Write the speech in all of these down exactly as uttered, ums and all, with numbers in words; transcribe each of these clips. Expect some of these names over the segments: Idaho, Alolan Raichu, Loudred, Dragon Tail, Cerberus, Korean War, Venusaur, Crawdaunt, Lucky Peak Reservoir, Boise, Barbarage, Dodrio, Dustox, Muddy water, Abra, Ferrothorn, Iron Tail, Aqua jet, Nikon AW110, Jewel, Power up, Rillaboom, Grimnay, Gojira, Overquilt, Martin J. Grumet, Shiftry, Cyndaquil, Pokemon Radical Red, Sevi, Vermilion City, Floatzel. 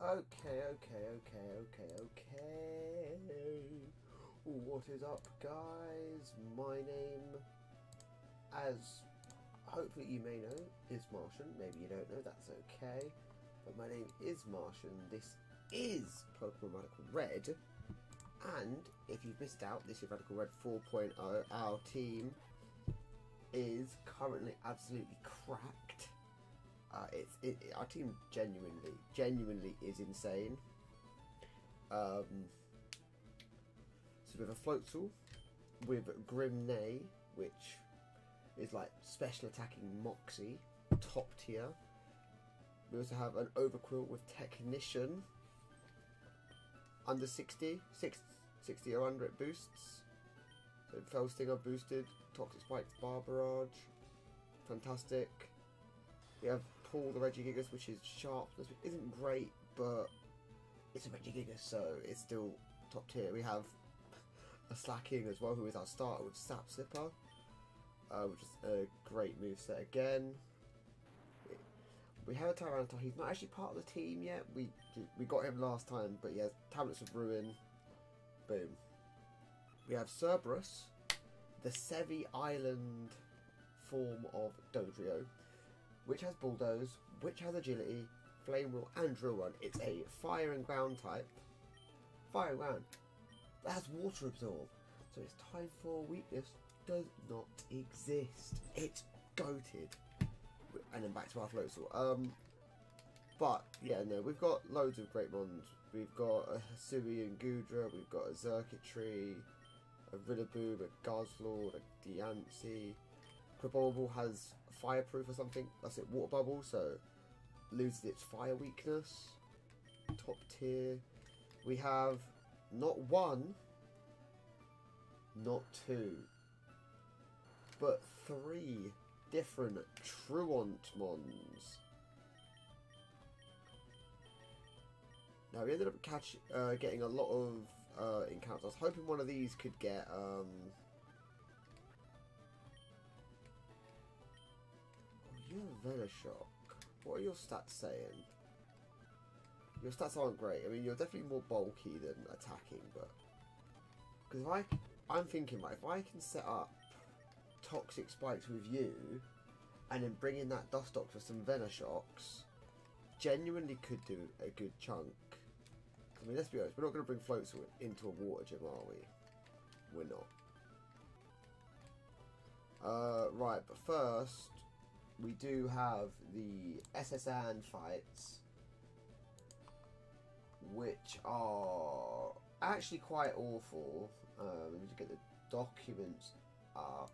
Okay, okay, okay, okay, okay. What is up, guys? My name, as hopefully you may know, is Marshian. Maybe you don't know, that's okay. But my name is Marshian. This is Pokemon Radical Red. And if you've missed out, this is Radical Red four point oh. Our team is currently absolutely cracked. Uh, it's it, our team genuinely, genuinely is insane. Um, so we have a Floatzel with Grimnay, which is like special attacking Moxie, top tier. We also have an Overquilt with Technician, under sixty, six, sixty or under it boosts. So Felstinger boosted, Toxic Spikes, Barbarage, fantastic. We have Paul the Regigigas, which is sharpness, which isn't great, but it's a Regigigas, so it's still top tier. We have a Slaking as well, who is our starter with Sap Slipper, uh, which is a great moveset again. We have a Tyranitar. He's not actually part of the team yet. We we got him last time, but he has Tablets of Ruin. Boom. We have Cerberus, the Sevi Island form of Dodrio, which has Bulldoze, which has Agility, Flame Wheel, and Drill Run. It's a Fire and Ground type. Fire and Ground. That has Water Absorb. So its time for weakness does not exist. It's goated. And then back to our Floatzel. Um, but, yeah, no, we've got loads of great mons. We've got a Sui and Gudra, we've got a Zerkitry, a Rillaboom, a Gazlord, a Deancey. Crabobble has Fireproof or something. That's it, Water Bubble, so loses its Fire weakness. Top tier. We have not one, not two, but three different Truant mons. Now, we ended up catch, uh, getting a lot of uh, encounters. I was hoping one of these could get... Um... Oh, you're a Venoshock. What are your stats saying? Your stats aren't great. I mean, you're definitely more bulky than attacking, but... Because if I... I'm thinking, like, if I can set up Toxic Spikes with you, and then bring in that Dustox for some Venoshocks, genuinely could do a good chunk. I mean, let's be honest, we're not going to bring Floats into a water gym, are we? We're not. Uh, right, but first, we do have the S S N fights, which are actually quite awful. Um, let me just get the documents up.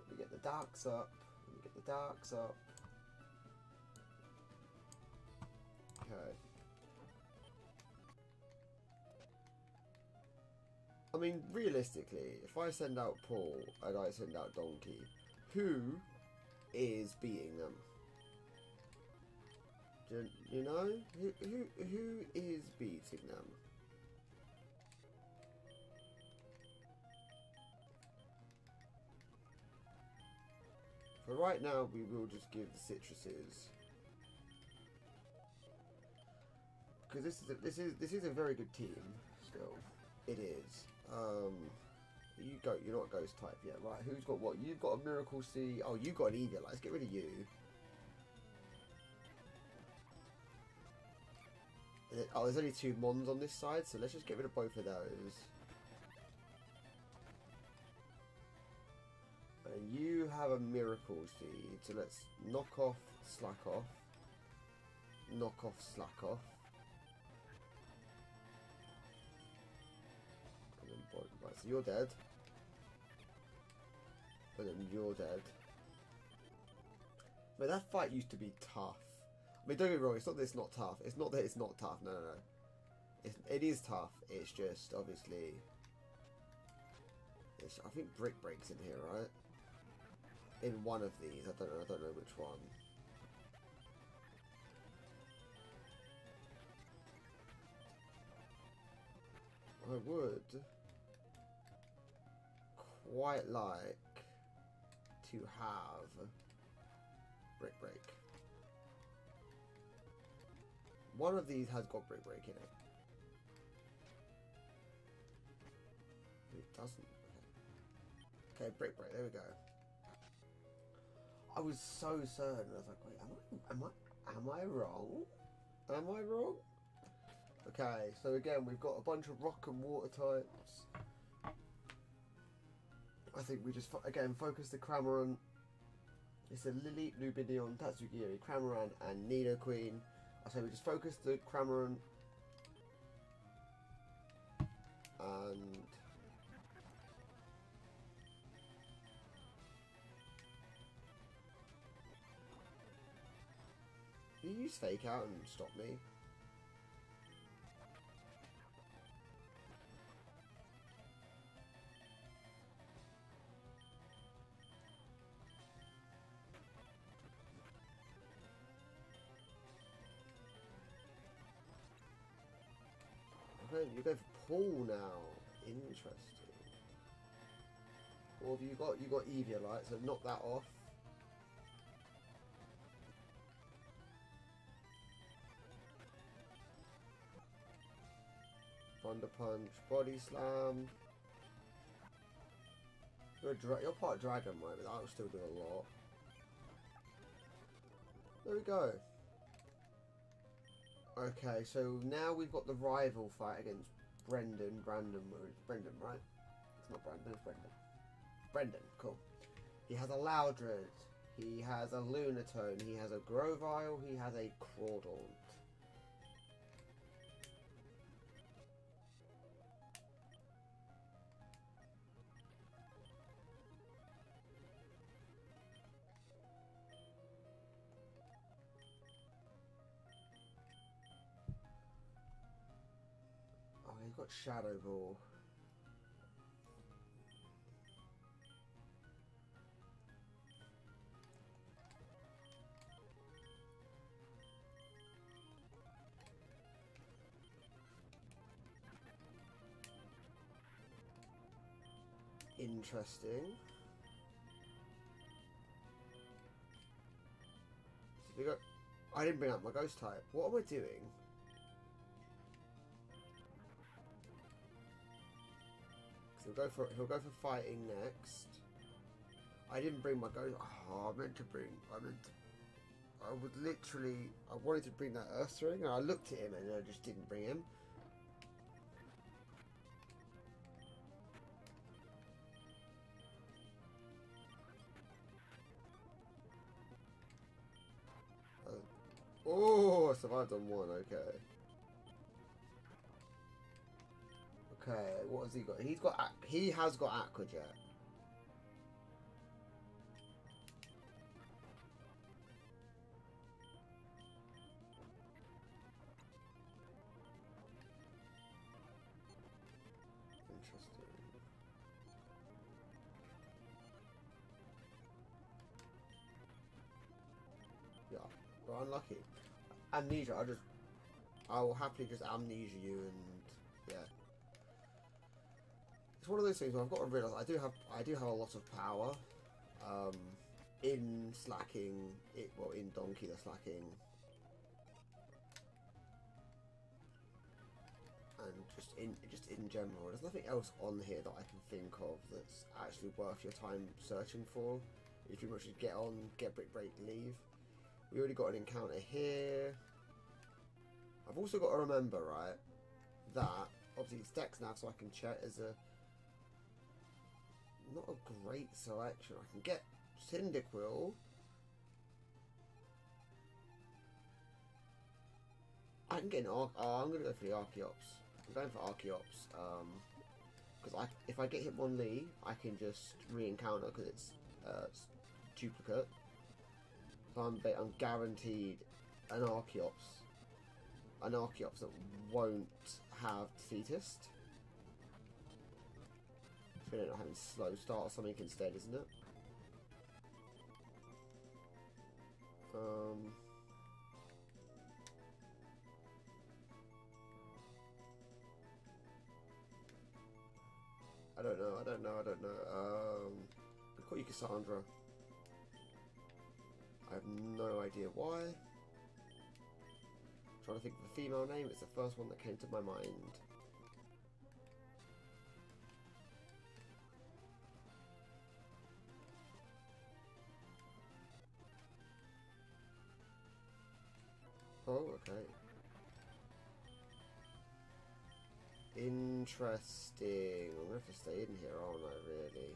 Let me get the darks up. Let me get the darks up. Okay. I mean, realistically, if I send out Paul and I send out Donkey, who is beating them? Do you know? Who, who, who is beating them? For right now, we will just give the citruses, because this is a, this is this is a very good team. Still, it is. Um, you go. You're not a ghost type yet, right? Who's got what? You've got a Miracle C. Oh, you got an Eevee. Let's get rid of you. Oh, there's only two mons on this side, so let's just get rid of both of those. And you have a Miracle Seed, so let's knock off, slack off, knock off, slack off. Come on, boy. Right, so you're dead. And then you're dead. But that fight used to be tough. I mean, don't get me wrong, it's not that it's not tough. It's not that it's not tough, no, no, no. It's, it is tough, it's just, obviously... It's, I think Brick Break's in here, right? In one of these, I don't know, I don't know which one. I would quite like to have Brick Break. One of these has got Brick Break in it. It doesn't. Okay, okay, Brick Break, there we go. I was so certain. I was like, wait, am I, am I, am I wrong? Am I wrong? Okay, so again, we've got a bunch of rock and water types. I think we just, fo again, focus the Cramoran. It's a Lilith, Lubinion, Tatsugiri, Cramoran, and Nidoqueen. I say we just focus the Cramoran. And... you use Fake Out and stop me. You go for Paul now. Interesting. What have you got? You got Eviolite, so knock that off. Thunder Punch, Body Slam. You're, a dra you're part Dragon, right? But that'll still do a lot. There we go. Okay, so now we've got the rival fight against Brendan. Brandon, Brendan, right? It's not Brandon, it's Brendan. Brendan, cool. He has a Loudred, he has a Lunatone, he has a Grovyle, he has a Crawdaunt. Got Shadow Ball. Interesting. So we got. I didn't bring up my Ghost type. What am I doing? He'll go for he'll go for fighting next. I didn't bring my ghost. Oh, I meant to bring. I meant. To, I would literally. I wanted to bring that Earth Ring, and I looked at him, and I just didn't bring him. Uh, oh, I survived on one. Okay. Okay, what has he got? He's got he has got Aqua Jet. Interesting. Yeah, we're unlucky. Amnesia, I just I will happily just amnesia you and yeah. It's one of those things where I've got to realise I do have I do have a lot of power um, in Slaking, it, well in Donkey the Slaking, and just in just in general. There's nothing else on here that I can think of that's actually worth your time searching for. You pretty much just get on, get Brick Break, leave. We already got an encounter here. I've also got to remember, right, that obviously it's Dex now, so I can check as a. Not a great selection. I can get Cyndaquil. I can get an Arch... Oh, I'm going to go for the Archaeops. I'm going for Archaeops. Um, because I, if I get Hitmonlee, I can just re-encounter because it's uh, duplicate. So I'm, I'm guaranteed an Archaeops. An Archaeops that won't have Defeatist. I don't know, having slow start or something instead, isn't it? Um, I don't know, I don't know, I don't know. Um, I call you Cassandra. I have no idea why. trying to think of the female name. It's the first one that came to my mind. Oh, okay. Interesting. I'm gonna have to stay in here, aren't I, really?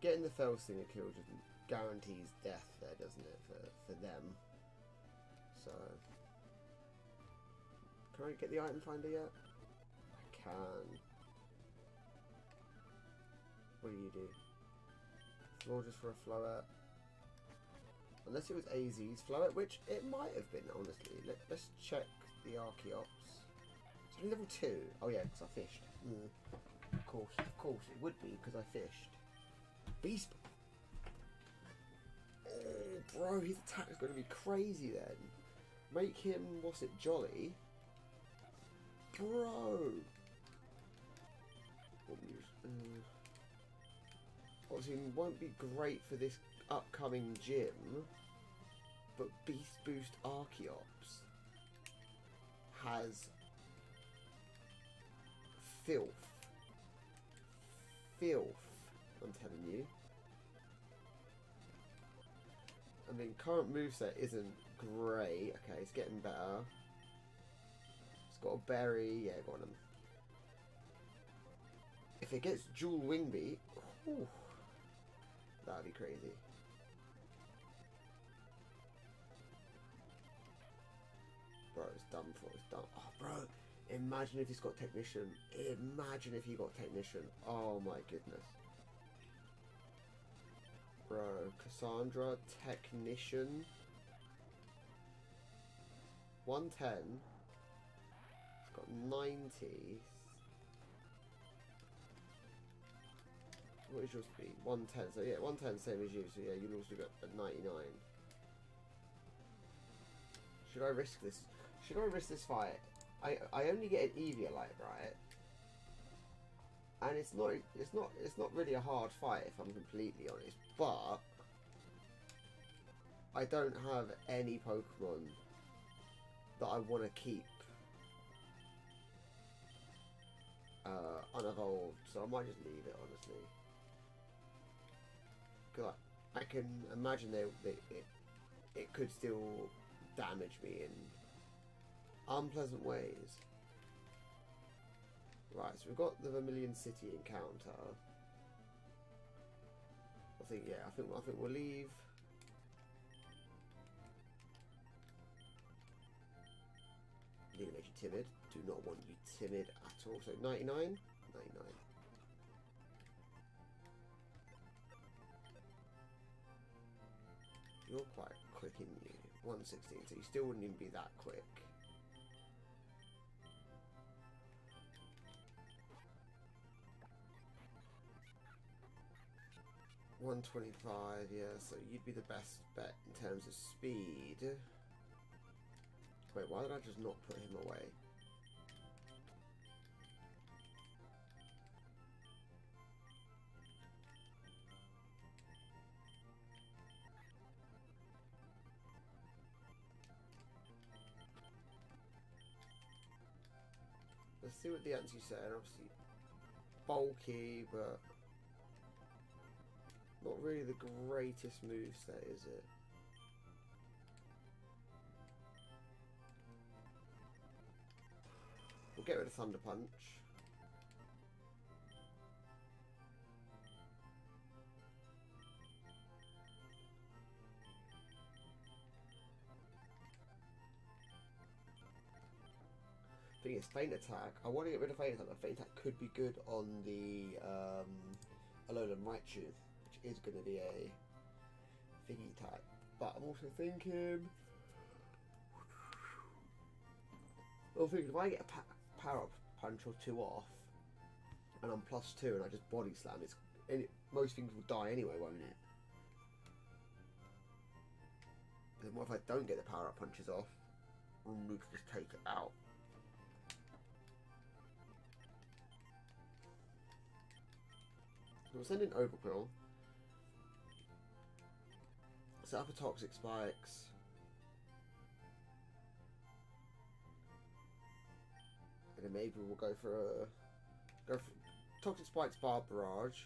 Getting the Felstinger killed guarantees death there, doesn't it, for, for them? So... Can I get the item finder yet? I can. What do you do? Gorgeous for a Floette. Unless it was A Z's Floette, which it might have been, honestly. Let, let's check the Archaeops. It's only level two. Oh yeah, because I fished. Mm. Of course, of course, it would be, because I fished. Beast. Oh, bro, his attack is going to be crazy then. Make him, what's it, Jolly? Bro! Obviously, he won't be great for this upcoming gym, but Beast Boost Archaeops has filth. Filth. I'm telling you. I mean, current moveset isn't great. Okay, it's getting better. It's got a berry. Yeah, go on him. If it gets dual wing beat, whew, that'd be crazy. Bro, it's done for. It's done. Oh, bro. Imagine if he's got technician. Imagine if he got technician. Oh, my goodness. Bro, Cassandra, Technician, one ten, it's got ninety, what is your speed, one ten, so yeah, one ten same as you, so yeah, you'll also get a ninety-nine. Should I risk this, should I risk this fight? I, I only get an Eviolite, right? And it's not, it's not, it's not really a hard fight if I'm completely honest. But I don't have any Pokemon that I want to keep uh, unevolved, so I might just leave it honestly. Because I, I can imagine they, they it it could still damage me in unpleasant ways. Right, so we've got the Vermilion City encounter. I think, yeah, I think, I think we'll leave. I need to make you timid. Do not want you timid at all. So ninety-nine, ninety-nine. You're quite quick, in you? one sixteen, so you still wouldn't even be that quick. one twenty-five, yeah, so you'd be the best bet in terms of speed. Wait, why did I just not put him away? Let's see what the answer said. Obviously bulky, but not really the greatest moveset, is it? We'll get rid of Thunder Punch. Thing is, Faint Attack. I want to get rid of Faint Attack. Faint Attack could be good on the um, Alolan Raichu. Is going to be a thingy type, but I'm also thinking I'm thinking if I get a pa power up punch or two off and I'm plus two and I just body slam, it's and it, most things will die anyway, won't it? Then what if I don't get the power up punches off? We'll need to just take it out. We'll send in Overquill. Set up a Toxic Spikes. And then maybe we'll go for a go for Toxic Spikes Barbarage.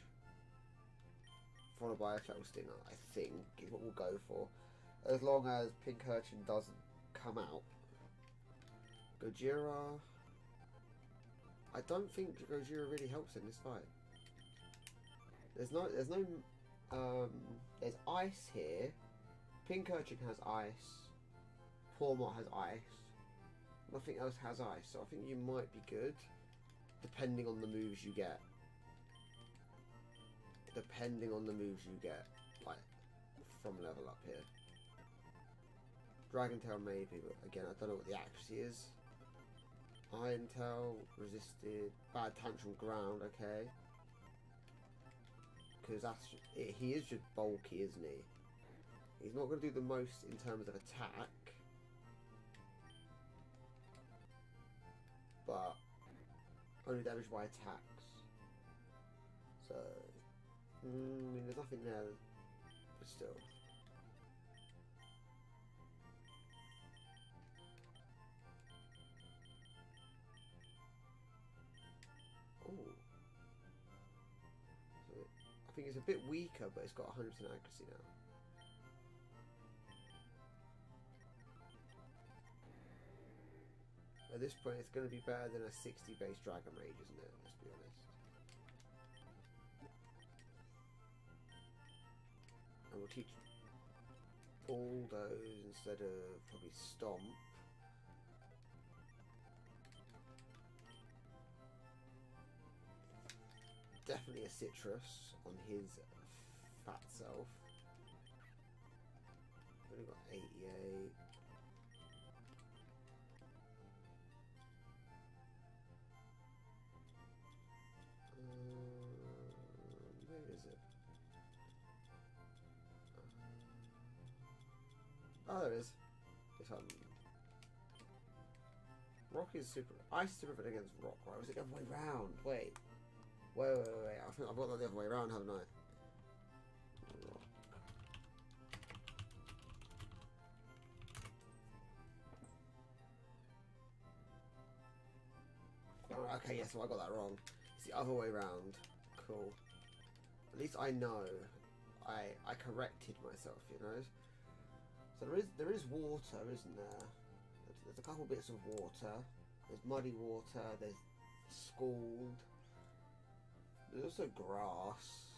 Followed by a Felstinger, I think, is what we'll go for. As long as Pincurchin doesn't come out. Gojira. I don't think Gojira really helps in this fight. There's no there's no um there's ice here. Pincurchin has ice. Pawmot has ice. Nothing else has ice, so I think you might be good. Depending on the moves you get. Depending on the moves you get, like from level up here. Dragon Tail maybe, but again I don't know what the accuracy is. Iron Tail resisted bad tantrum ground, okay. Because that's he is just bulky, isn't he? He's not going to do the most in terms of attack, but only damage by attacks. So, mm, I mean, there's nothing there, but still. Oh. I think it's a bit weaker, but it's got one hundred percent accuracy now. At this point, it's going to be better than a sixty base Dragon Rage, isn't it? Let's be honest. And we'll teach all those instead of probably Stomp. Definitely a Citrus on his fat self. We've only got eighty-eight. Uh, where is it? Uh, oh, there it is. It's on. Rock is super. Ice is super against Rock, right? Was it the other way round? Wait. Wait, wait, wait, wait. I think I've got that the other way around, haven't I? Rock. Oh, okay, yes, yeah, so I got that wrong. It's the other way round. Cool. At least I know. I I corrected myself, you know. So there is there is water, isn't there? There's, there's a couple bits of water. There's muddy water. There's scald. There's also grass.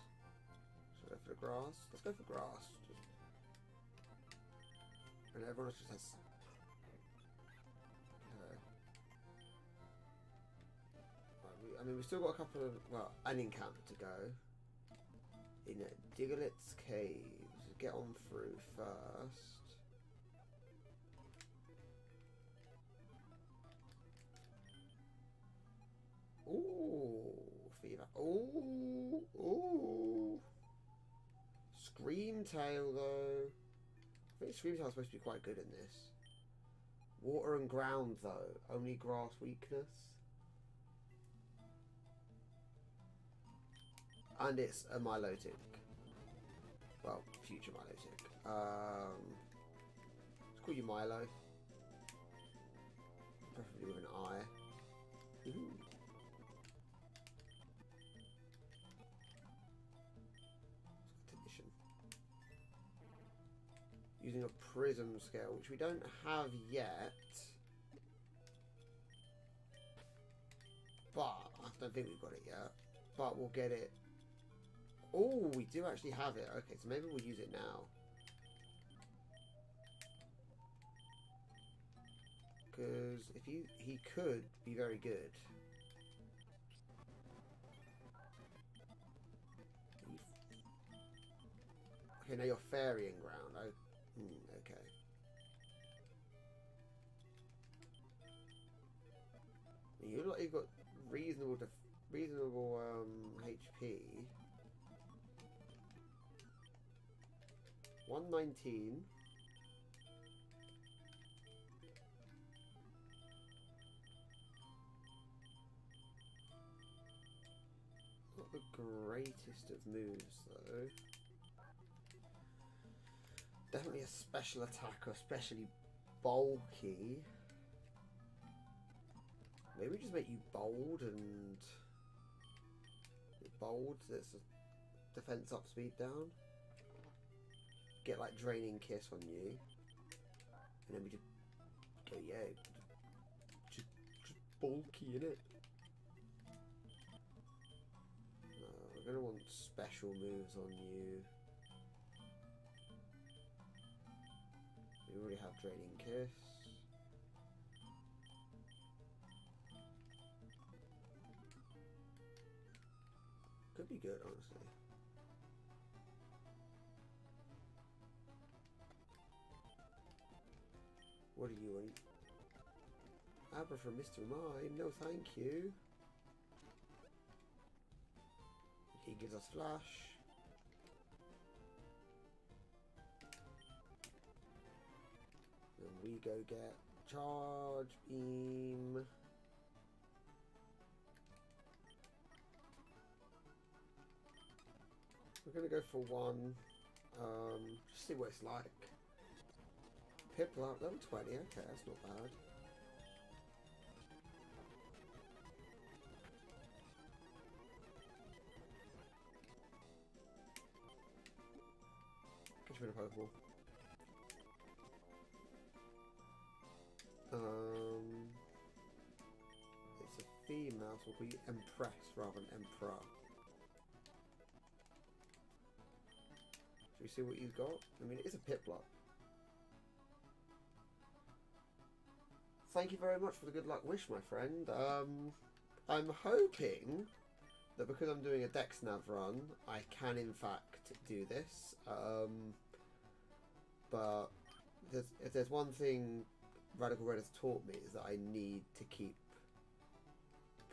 Should I go for the grass? Let's go for grass. Just... And everyone else just has. Okay. Right, we, I mean, we've still got a couple of. Well, an encounter to go. In Diglit's Caves. Get on through first. Ooh. Fever. Ooh, ooh. Scream Tail though. I think Scream Tail is supposed to be quite good in this. Water and ground though. Only grass weakness. And it's a Milotic. Well, future Milotic. Um, let's call you Milo. Preferably with an eye. Ooh. Using a prism scale, which we don't have yet. But, I don't think we've got it yet. But we'll get it. Oh, we do actually have it. Okay, so maybe we'll use it now. Because if you, he could be very good. Okay, now you're fairying ground. I, Mm, okay. You've got, you've got reasonable, def reasonable um, H P. one nineteen. not the greatest of moves, though. Definitely a special attack, or especially bulky. Maybe we just make you bold and... bold, that's defense up, speed down. Get like Draining Kiss on you. And then we just go, yeah. Just, just bulky, innit? No, we're going to want special moves on you. We already have Draining Kiss. Could be good, honestly. What do you want? Abra from Mister Mime? No, thank you. He gives us Flash. Then we go get Charge Beam. We're going to go for one, um, just see what it's like. Piplup, level twenty, okay, that's not bad. Get rid of Pokeball. Um, it's a female, so we'll be Empress rather than Emperor. Should we see what you've got? I mean, it is a Piplup. Thank you very much for the good luck wish, my friend. Um, I'm hoping that because I'm doing a Dex Nav run, I can in fact do this. Um, but if there's, if there's one thing Radical Red has taught me, is that I need to keep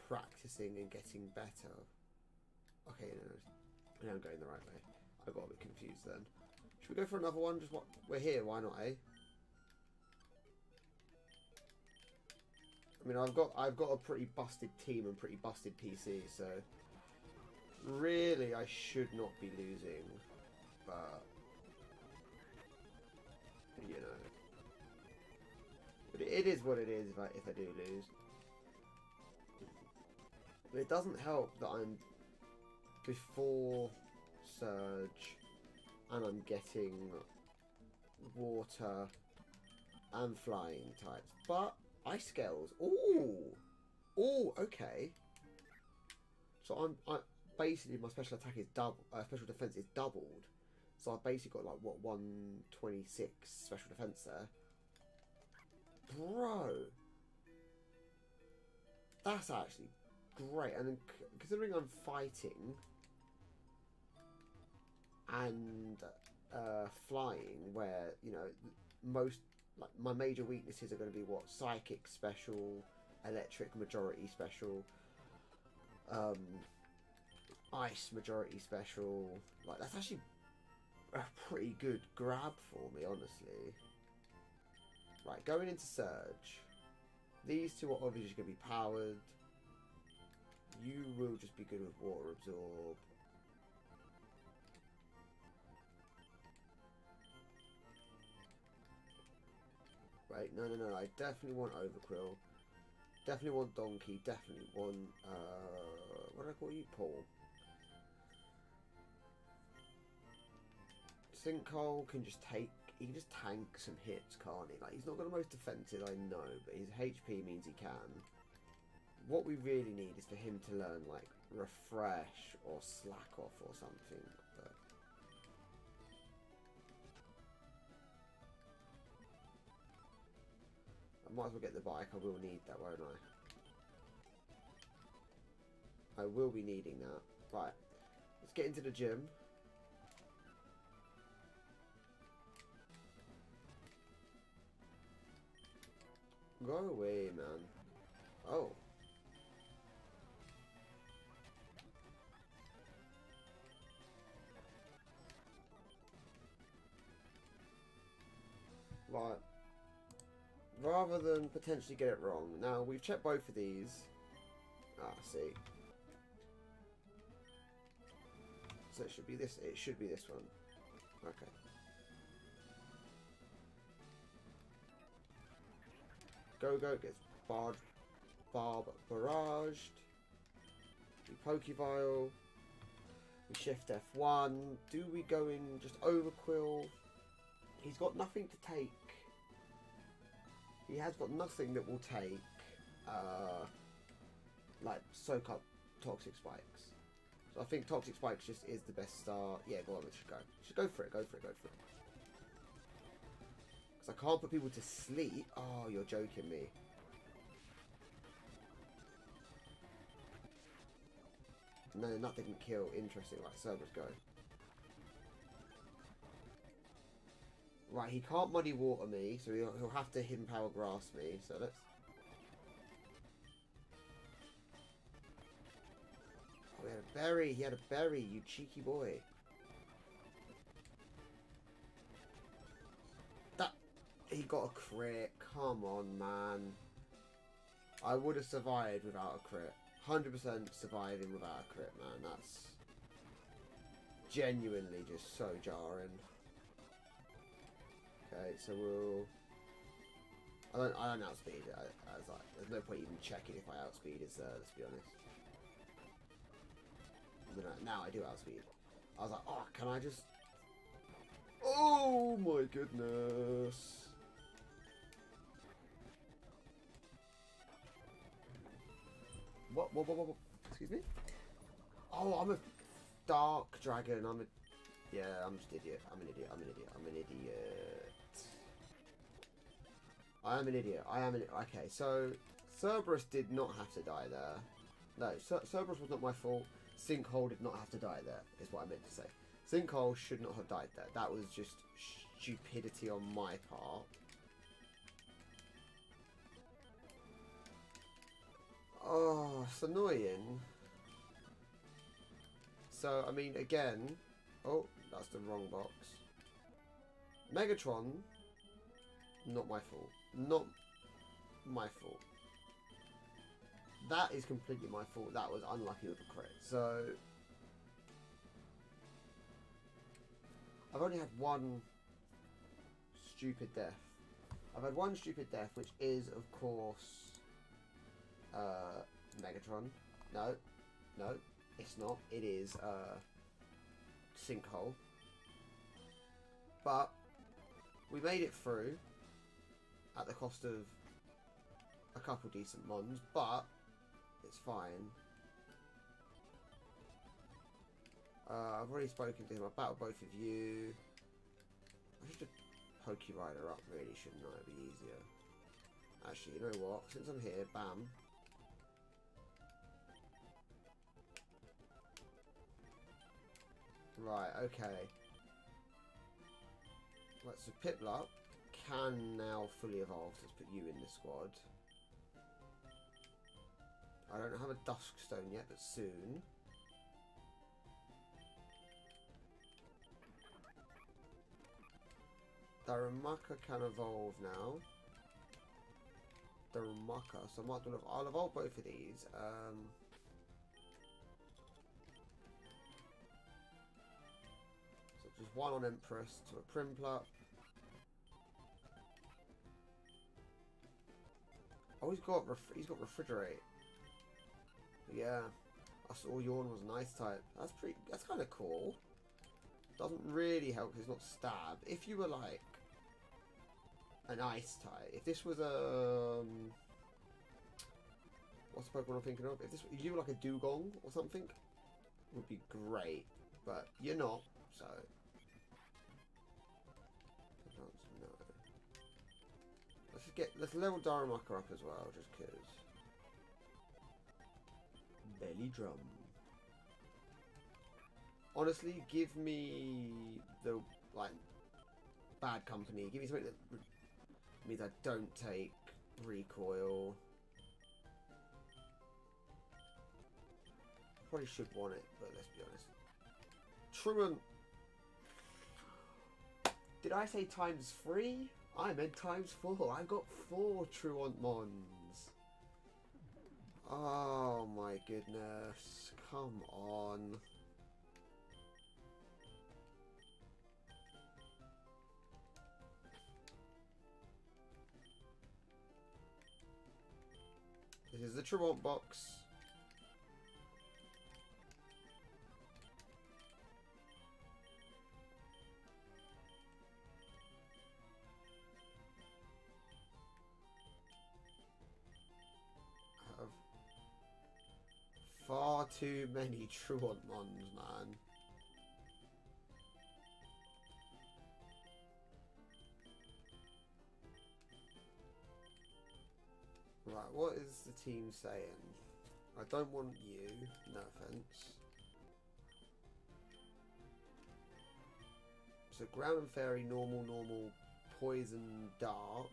practicing and getting better. Okay, no, no, I'm going the right way. I got a bit confused then. Should we go for another one? Just what we're here, why not, eh? I mean, I've got I've got a pretty busted team and pretty busted P C, so really I should not be losing, but you know. But it is what it is if I if I do lose. But it doesn't help that I'm before Surge, and I'm getting water and flying types, but ice scales. Ooh, ooh, okay. So I'm, I basically my special attack is double, uh, special defense is doubled. So I basically got like what one twenty-six special defense there, bro. That's actually great, and then considering I'm fighting. And uh, flying, where you know most like my major weaknesses are going to be what psychic special, electric majority special, um, ice majority special. Like that's actually a pretty good grab for me, honestly. Right, going into Surge, these two are obviously going to be powered. You will just be good with Water Absorb. Right, no, no, no, I definitely want Overquill, definitely want Donkey, definitely want, uh, what do I call you, Paul? Sinkhole can just take, he can just tank some hits, can't he? Like, he's not got the most defensive, I know, but his H P means he can. What we really need is for him to learn, like, Refresh or Slack Off or something, but... I might as well get the bike, I will need that, won't I? I will be needing that. Right, let's get into the gym. Go away, man. Oh. Right. Rather than potentially get it wrong. Now, we've checked both of these. Ah, see. So it should be this. It should be this one. Okay. Go go gets barb barbaraged. We Pokevile. We shift F one. Do we go in just Overquill? He's got nothing to take. He has got nothing that will take, uh, like, soak up Toxic Spikes. So I think Toxic Spikes just is the best start. Yeah, go on, let's just go. Just go for it, go for it, go for it. Because I can't put people to sleep. Oh, you're joking me. No, nothing can kill. Interesting, right, Cerberus go. Right, he can't Muddy Water me, so he'll, he'll have to Hidden Power Grass me, so let's... Oh, he had a berry, he had a berry, you cheeky boy. That... He got a crit, come on, man. I would have survived without a crit. one hundred percent surviving without a crit, man, that's... Genuinely just so jarring. Okay, so we'll. I don't. I don't outspeed it. I, I was like, there's no point even checking if I outspeed it. Uh, let's be honest. I, now I do outspeed. I was like, oh, can I just? Oh my goodness! What? What? What? What? what? Excuse me. Oh, I'm a dark dragon. I'm a. Yeah, I'm just an idiot. I'm an idiot. I'm an idiot. I'm an idiot. I am an idiot. I am an idiot. Okay, so Cerberus did not have to die there. No, Cer Cerberus was not my fault. Sinkhole did not have to die there, is what I meant to say. Sinkhole should not have died there. That was just stupidity on my part. Oh, it's annoying. So, I mean, again... Oh, that's the wrong box. Megatron, not my fault. Not my fault. That is completely my fault. That was unlucky with a crit. So, I've only had one stupid death. I've had one stupid death, which is, of course, uh, Megatron. No, no, it's not. It is, uh... Sinkhole, but we made it through at the cost of a couple decent mons, but it's fine. uh, I've already spoken to him. I battled both of you. I should have Pokerider up, really, shouldn't I? It'd be easier, actually. You know what, since I'm here, bam. Right, okay. Right, so Piplup can now fully evolve. So let's put you in the squad. I don't have a Dusk Stone yet, but soon. Darumaka can evolve now. Darumaka, so I might do, I'll evolve both of these. Um... Just one on Empress to a Primplup. Oh, he's got ref he's got Refrigerate. Yeah, I saw Yawn was an Ice type. That's pretty. That's kind of cool. Doesn't really help because it's not Stab. If you were like an Ice type, if this was a um, what's the Pokemon I'm thinking of? If this if you were like a Dugong or something, it would be great. But you're not, so. No. Let's just get let's level Darumaka up as well, just cause. Belly drum. Honestly, give me the like bad company. Give me something that means I don't take recoil. Probably should want it, but let's be honest. Truant. Did I say times three? I meant times four. I got four Truant Mons. Oh my goodness. Come on. the Tremont box. I have far too many Tremont ones, man. Right, what is the team saying? I don't want you, no offence. So ground and fairy, normal, normal, poison, dark.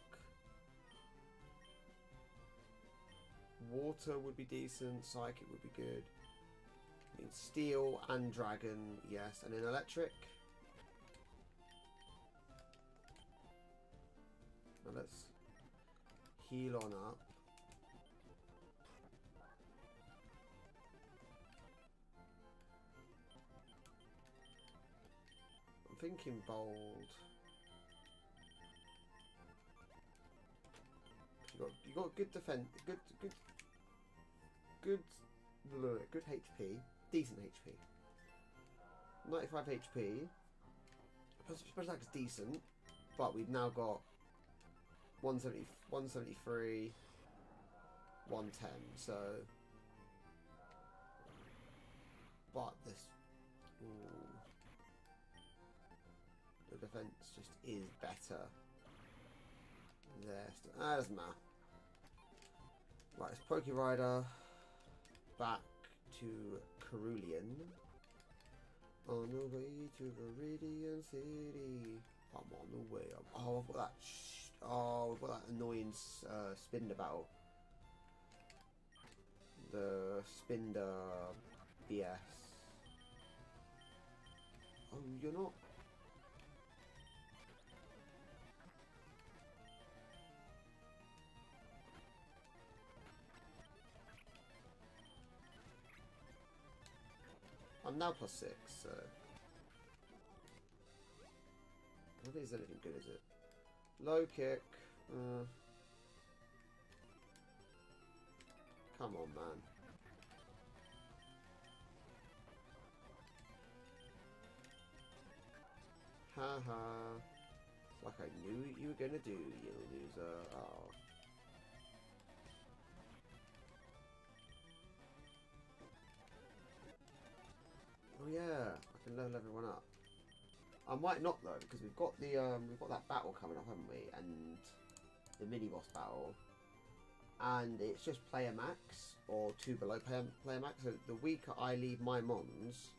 Water would be decent, psychic would be good. I mean steel and dragon, yes, and then electric. Now let's heal on up. I'm thinking bold. You got you got good defense, good good good good H P, decent H P. ninety-five H P. Special attack is decent, but we've now got one seventy, one seventy-three, one ten. So, but this. Ooh. The defense just is better. There, ah, doesn't matter. Right, it's Poke Rider back to Cerulean. On the way to Viridian City. I'm on the way. I'm, oh, I've got that. Sh oh, I've got that annoying uh, Spinder battle. The Spinder B S. Oh, you're not. I'm now plus six, so. I don't think there's anything good, is it? Low kick. Uh, come on, man. Haha. -ha. Like I knew you were gonna do, you loser. Oh. Oh yeah, I can level everyone up. I might not though, because we've got the um, we've got that battle coming up, haven't we? And the mini boss battle, and it's just player max or two below player, player max. So the weaker I leave my mons,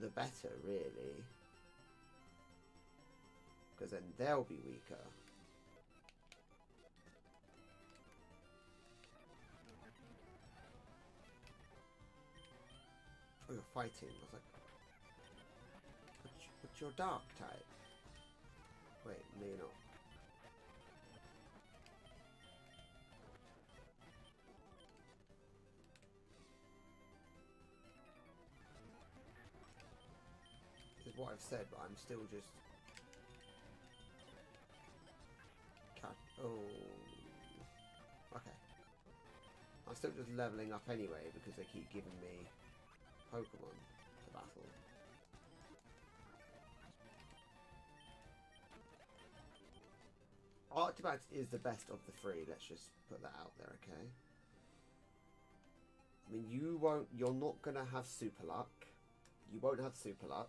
the better, really, because then they'll be weaker. Oh, you're fighting! I was like. What's your dark type? Wait, maybe not. This is what I've said, but I'm still just. Cat. Oh. Okay. I'm still just leveling up anyway because they keep giving me Pokemon to battle. Archaeops is the best of the three, let's just put that out there, okay? I mean, you won't, you're not going to have super luck. You won't have super luck.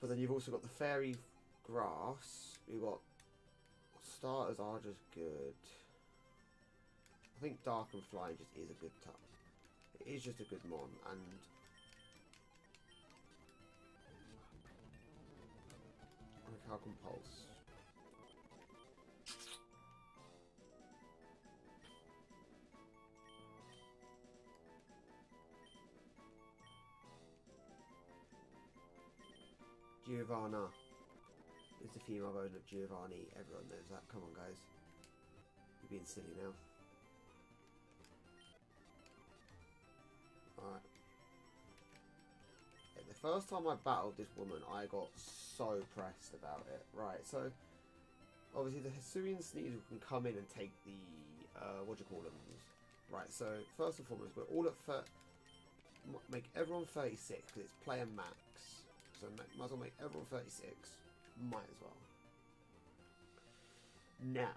But then you've also got the fairy grass. You've got starters are just good. I think dark and flying just is a good touch. It is just a good mon, and Recalcum Pulse. Giovanna is the female version of Giovanni. Everyone knows that. Come on, guys. You're being silly now. Alright. Yeah, the first time I battled this woman, I got so pressed about it. Right, so... obviously the Hisuian Sneasel can come in and take the, uh, what do you call them? Right, so first and foremost, we're all at thirty, make everyone thirty-six, because it's player max. So might as well make everyone thirty-six. Might as well. Now.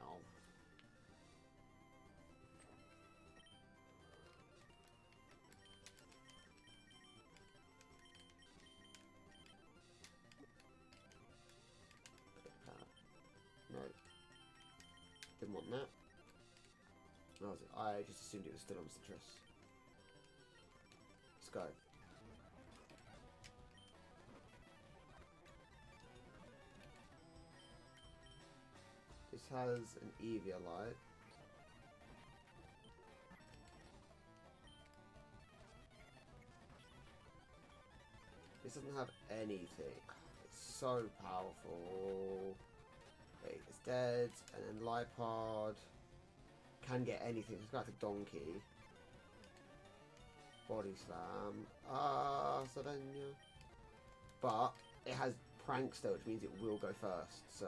No. Didn't want that. No, was it? I just assumed it was still on citrus. Let's go. This has an Eviolite. This doesn't have anything. It's so powerful. Wait, it's dead, and then Lipard can get anything. Let's go back to Donkey. Body Slam. Ah, so then, yeah. But it has Prankster, which means it will go first, so.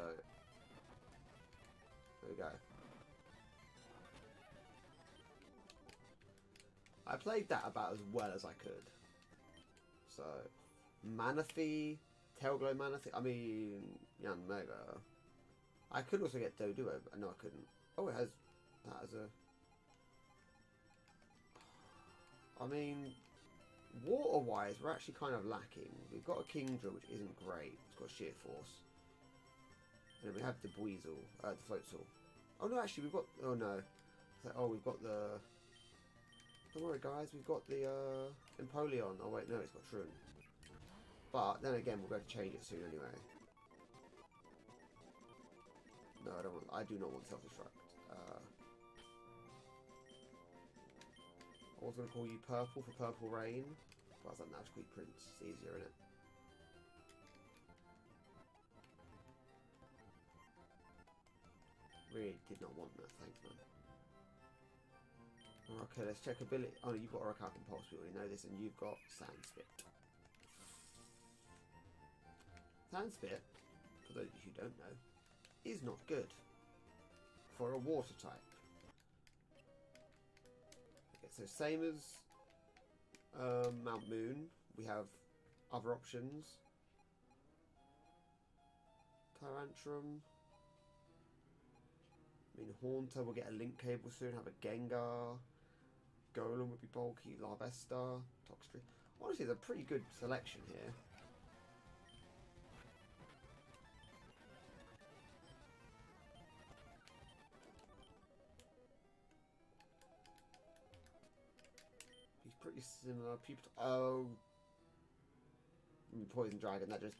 There we go. I played that about as well as I could. So, Manaphy, Tailglow Manaphy, I mean, Yan Mega. I could also get Doduo, but no, I couldn't. Oh, it has that as a. I mean, water-wise, we're actually kind of lacking. We've got a Kingdra, which isn't great. It's got Sheer Force. And then we have the Buizel, uh, the Floatzel. Oh no, actually, we've got. Oh no. Like, oh, we've got the. Don't worry, guys. We've got the uh, Empoleon. Oh wait, no, it's got Trun. But then again, we're going to change it soon anyway. No, I don't want. I do not want self-destruct. Uh, I was going to call you Purple for Purple Rain, but I was like, now just call you Prince. It's easier, isn't it? Really did not want that. Thanks, man. Okay, let's check ability. Oh, you've got Oracle Impulse. We already know this, and you've got Sand Spit. Sand Spit, for those of you who don't know, is not good for a water type. Okay, so same as um, Mount Moon, we have other options. Tyrantrum. I mean, Haunter will get a Link Cable soon, have a Gengar. Golem would be bulky, Larvesta, Toxtree. Honestly, there's a pretty good selection here. He's pretty similar. People. Oh! I mean, Poison Dragon, that just.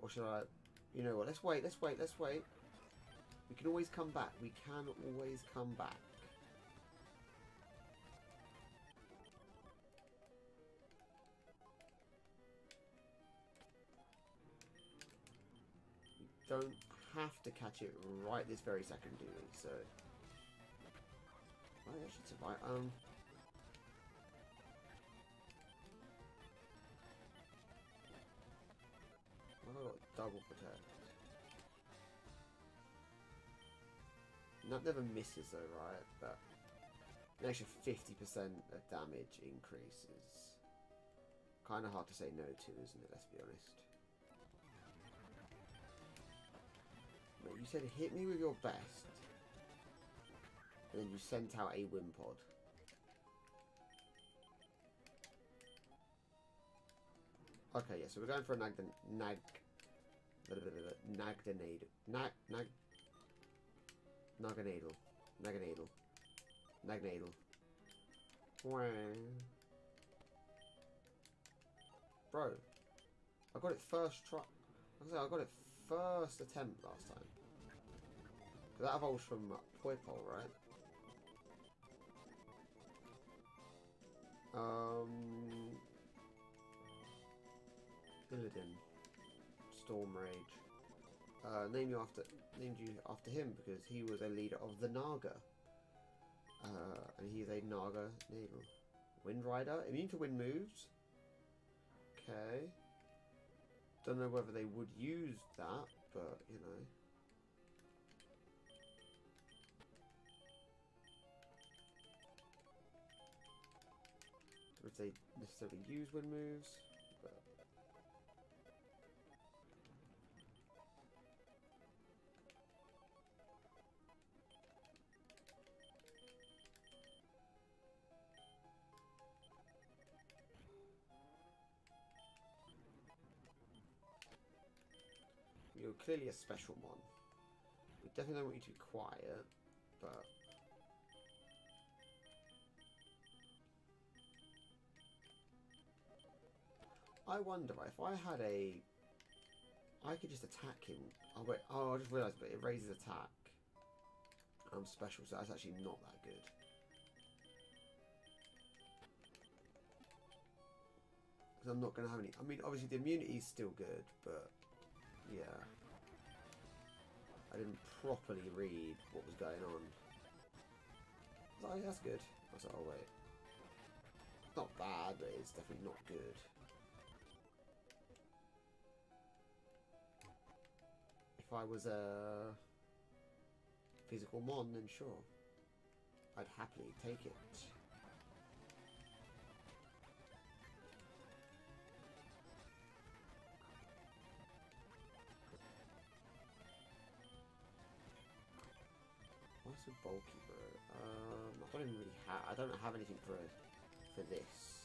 Or should I. You know what? Let's wait, let's wait, let's wait. We can always come back. We can always come back. We don't have to catch it right this very second, do we? So. I should survive. Um. I've got double protect. That never misses though, right? But an extra fifty percent of damage increase is kind of hard to say no to, isn't it? Let's be honest. Wait, you said hit me with your best, and then you sent out a Wimpod. Okay, yeah, so we're going for a Nagden... Nag... Nagdenade. Nag... Nag... Naganadle. Naganadle. Naganadle. Wow. Bro. I got it first try. I I got it first attempt last time. Because that evolves from uh, Poipole, right? Um. Illidan. Storm Rage. Uh, named you after named you after him because he was a leader of the Naga, uh, and he's a Naga Nadal. Wind Rider, immune to wind moves. Okay, don't know whether they would use that, but you know, if they necessarily use wind moves. But... you're clearly a special one. We definitely don't want you to be quiet, but... I wonder if I had a... I could just attack him. Oh, wait. Oh, I just realised, but it raises attack. I'm special, so that's actually not that good. Because I'm not going to have any... I mean, obviously the immunity is still good, but... yeah. I didn't properly read what was going on. I was like, that's good. I was like, oh, wait. It's not bad, but it's definitely not good. If I was a physical mon, then sure, I'd happily take it. What's a bulky bro? Um, I don't even really have. I don't have anything for for this.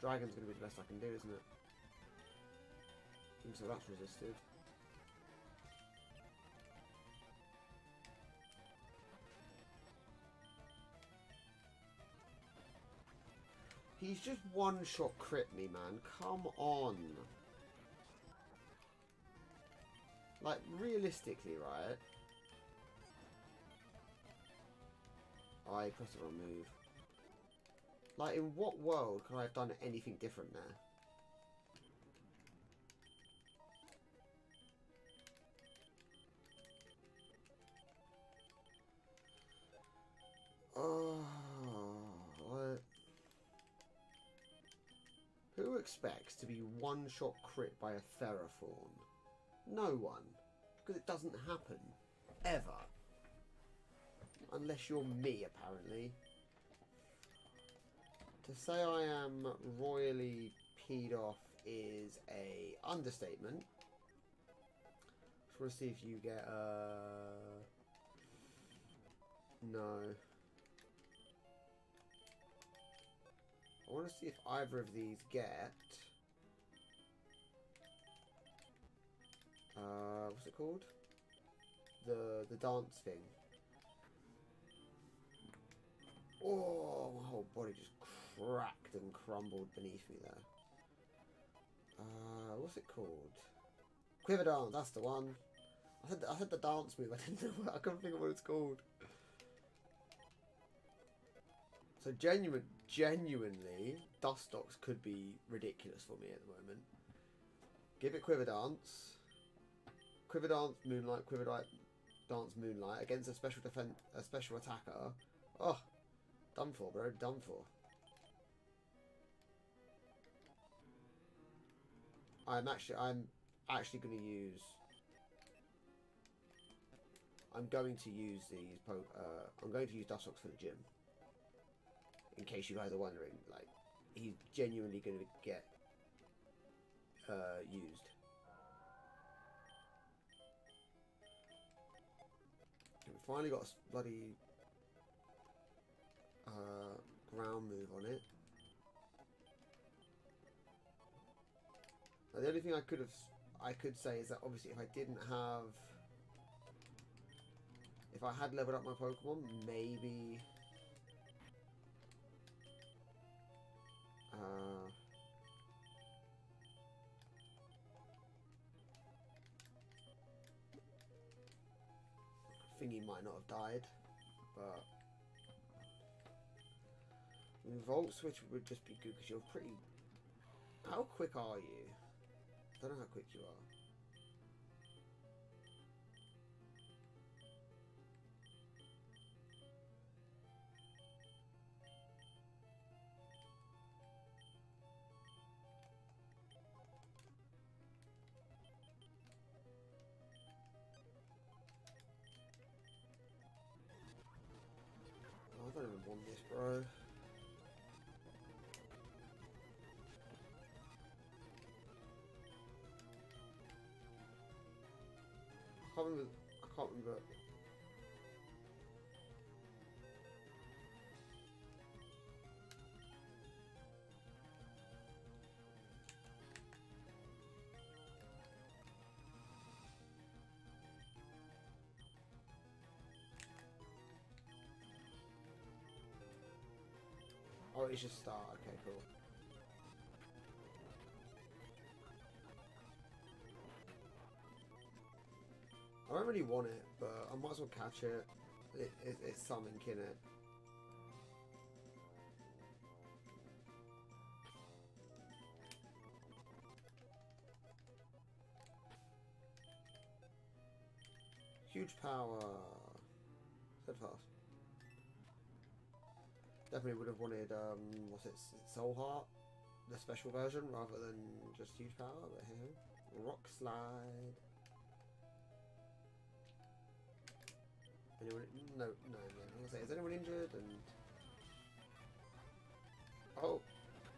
Dragon's going to be the best I can do, isn't it? Even so, that's resisted. He's just one-shot crit me, man. Come on. Like, realistically, right? I pressed the wrong move. Like, in what world could I have done anything different there? Oh, what? Who expects to be one-shot crit by a Ferrothorn? No one. Because it doesn't happen. Ever. Unless you're me, apparently. To say I am royally peed off is a understatement. Just want to see if you get uh no. I want to see if either of these get uh what's it called? The the dance thing. Oh, my whole body just cracked and crumbled beneath me there. Uh, what's it called? Quiver dance, that's the one. I said the, I said the dance move, I didn't know what, I couldn't think of what it's called. So genuine, genuinely, Dustox could be ridiculous for me at the moment. Give it Quiver dance. Quiver dance, Moonlight, Quiver dance, dance Moonlight against a special defense, a special attacker. Oh. Done for, bro. Done for. I'm actually, I'm actually going to use. I'm going to use these. Po uh, I'm going to use Dustox for the gym. In case you guys are wondering, like, he's genuinely going to get uh, used. And we finally got a bloody. Uh, ground move on it. Now, the only thing I could have, I could say is that obviously if I didn't have, if I had leveled up my Pokemon, maybe. Uh, I think he might not have died, but. Volt Switch would just be good because you're pretty... How quick are you? I don't know how quick you are. have won this, bro. I can't remember. I can't remember. Oh, it's just start. Okay, cool. I don't really want it, but I might as well catch it. It, it it's something in it. Huge power. Head fast. Definitely would have wanted, um, what's it, Soul Heart, the special version, rather than just huge power, but here, Rock Slide. Anyone, no, no, no, is anyone injured? And oh,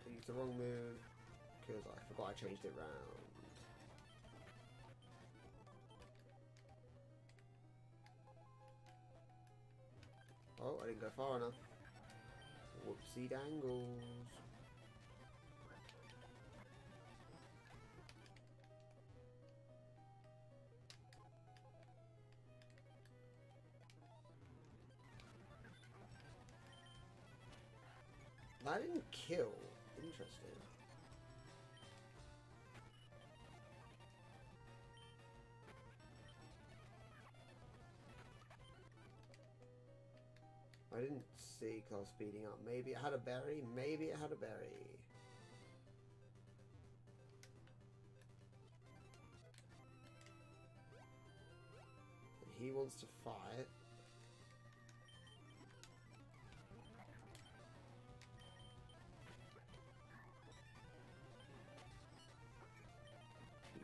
I used the wrong move, because I forgot I changed it round. Oh, I didn't go far enough. Whoopsie dangles. That didn't kill. Interesting. I didn't see because I was speeding up. Maybe it had a berry. Maybe it had a berry. And he wants to fight.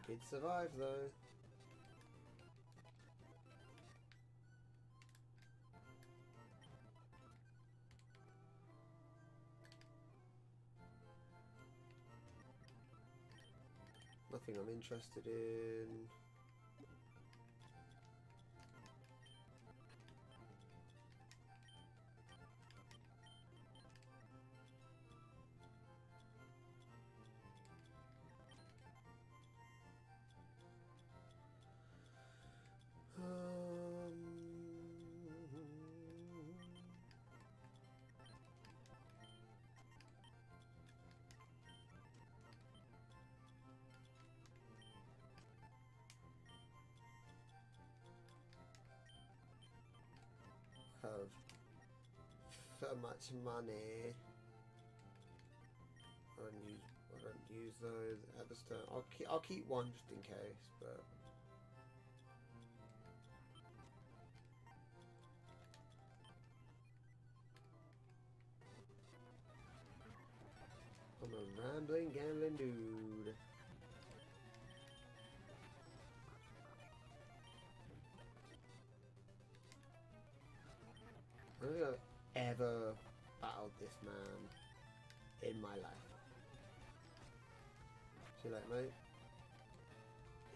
He did survive though. Nothing I'm interested in. Have so much money. I don't use, I don't use those at this time. I'll keep, I'll keep one just in case, but I'm a rambling, gambling dude. I don't think I've ever battled this man in my life. See you later, mate.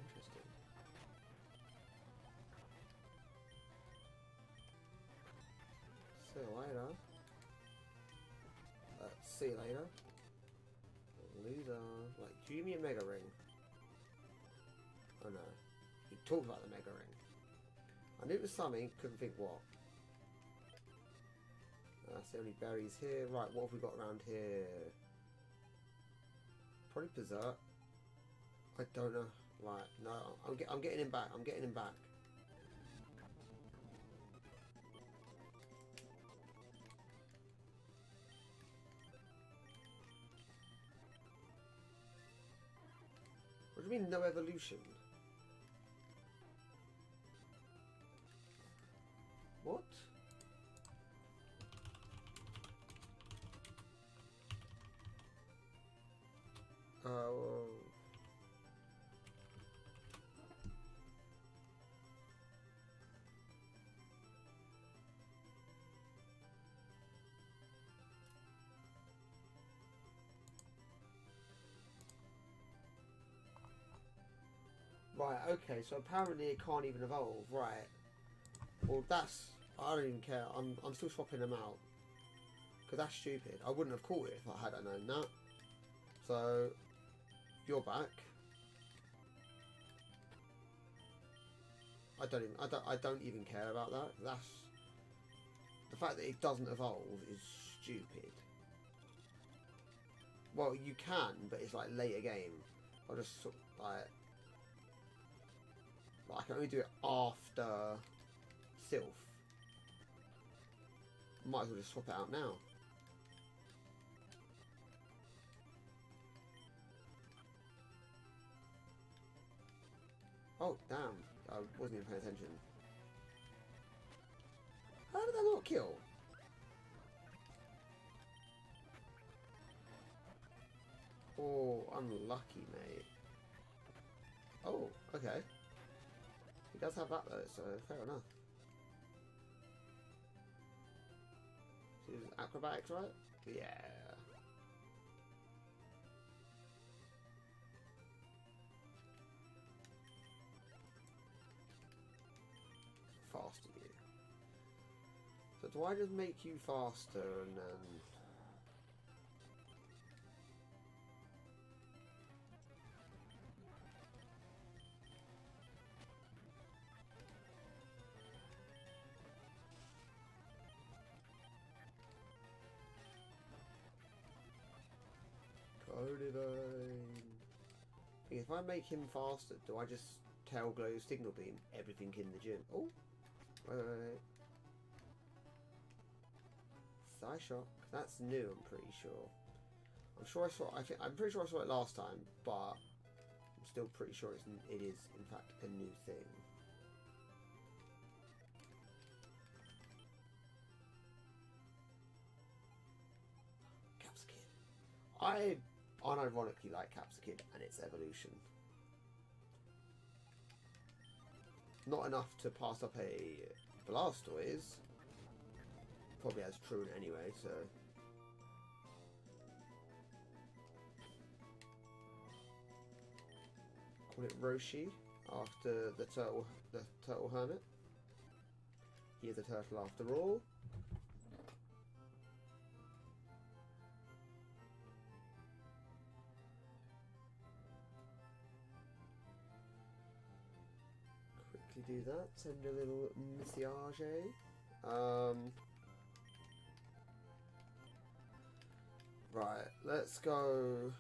Interesting. See you later. Uh, see you later. Loser. Like, do you mean a Mega Ring? Oh no. He talked about the Mega Ring. I knew it was something, couldn't think what. That's the only berries here. Right, what have we got around here? Probably Berserk. I don't know. Right, no, I'm, get, I'm getting him back. I'm getting him back. What do you mean, no evolution? What? Oh. Right, okay, so apparently it can't even evolve, right. Well, that's... I don't even care. I'm, I'm still swapping them out. Because that's stupid. I wouldn't have caught it if I hadn't known that. So, you're back. I don't even, I don't, I don't even care about that. That's... The fact that it doesn't evolve is stupid. Well, you can, but it's like later game. I'll just sort of, like... Like, I can only do it after Sylph. Might as well just swap it out now. Oh, damn. I wasn't even paying attention. How did that not kill? Oh, unlucky, mate. Oh, okay. He does have that though, so fair enough. So it was acrobatics, right? Yeah. Faster you. So do I just make you faster and then... If I make him faster, do I just tail glow signal beam everything in the gym? Oh, wait, wait, wait. Psy shock. That's new. I'm pretty sure. I'm sure I saw. I think I'm pretty sure I saw it last time, but I'm still pretty sure it's, it is in fact a new thing. Capskin. I. Unironically like Capsicid and its evolution. Not enough to pass up a Blastoise. Probably as Truant anyway, so... Call it Roshi, after the turtle, the turtle hermit. He is a turtle after all. Do that, send a little message. Um, right, let's go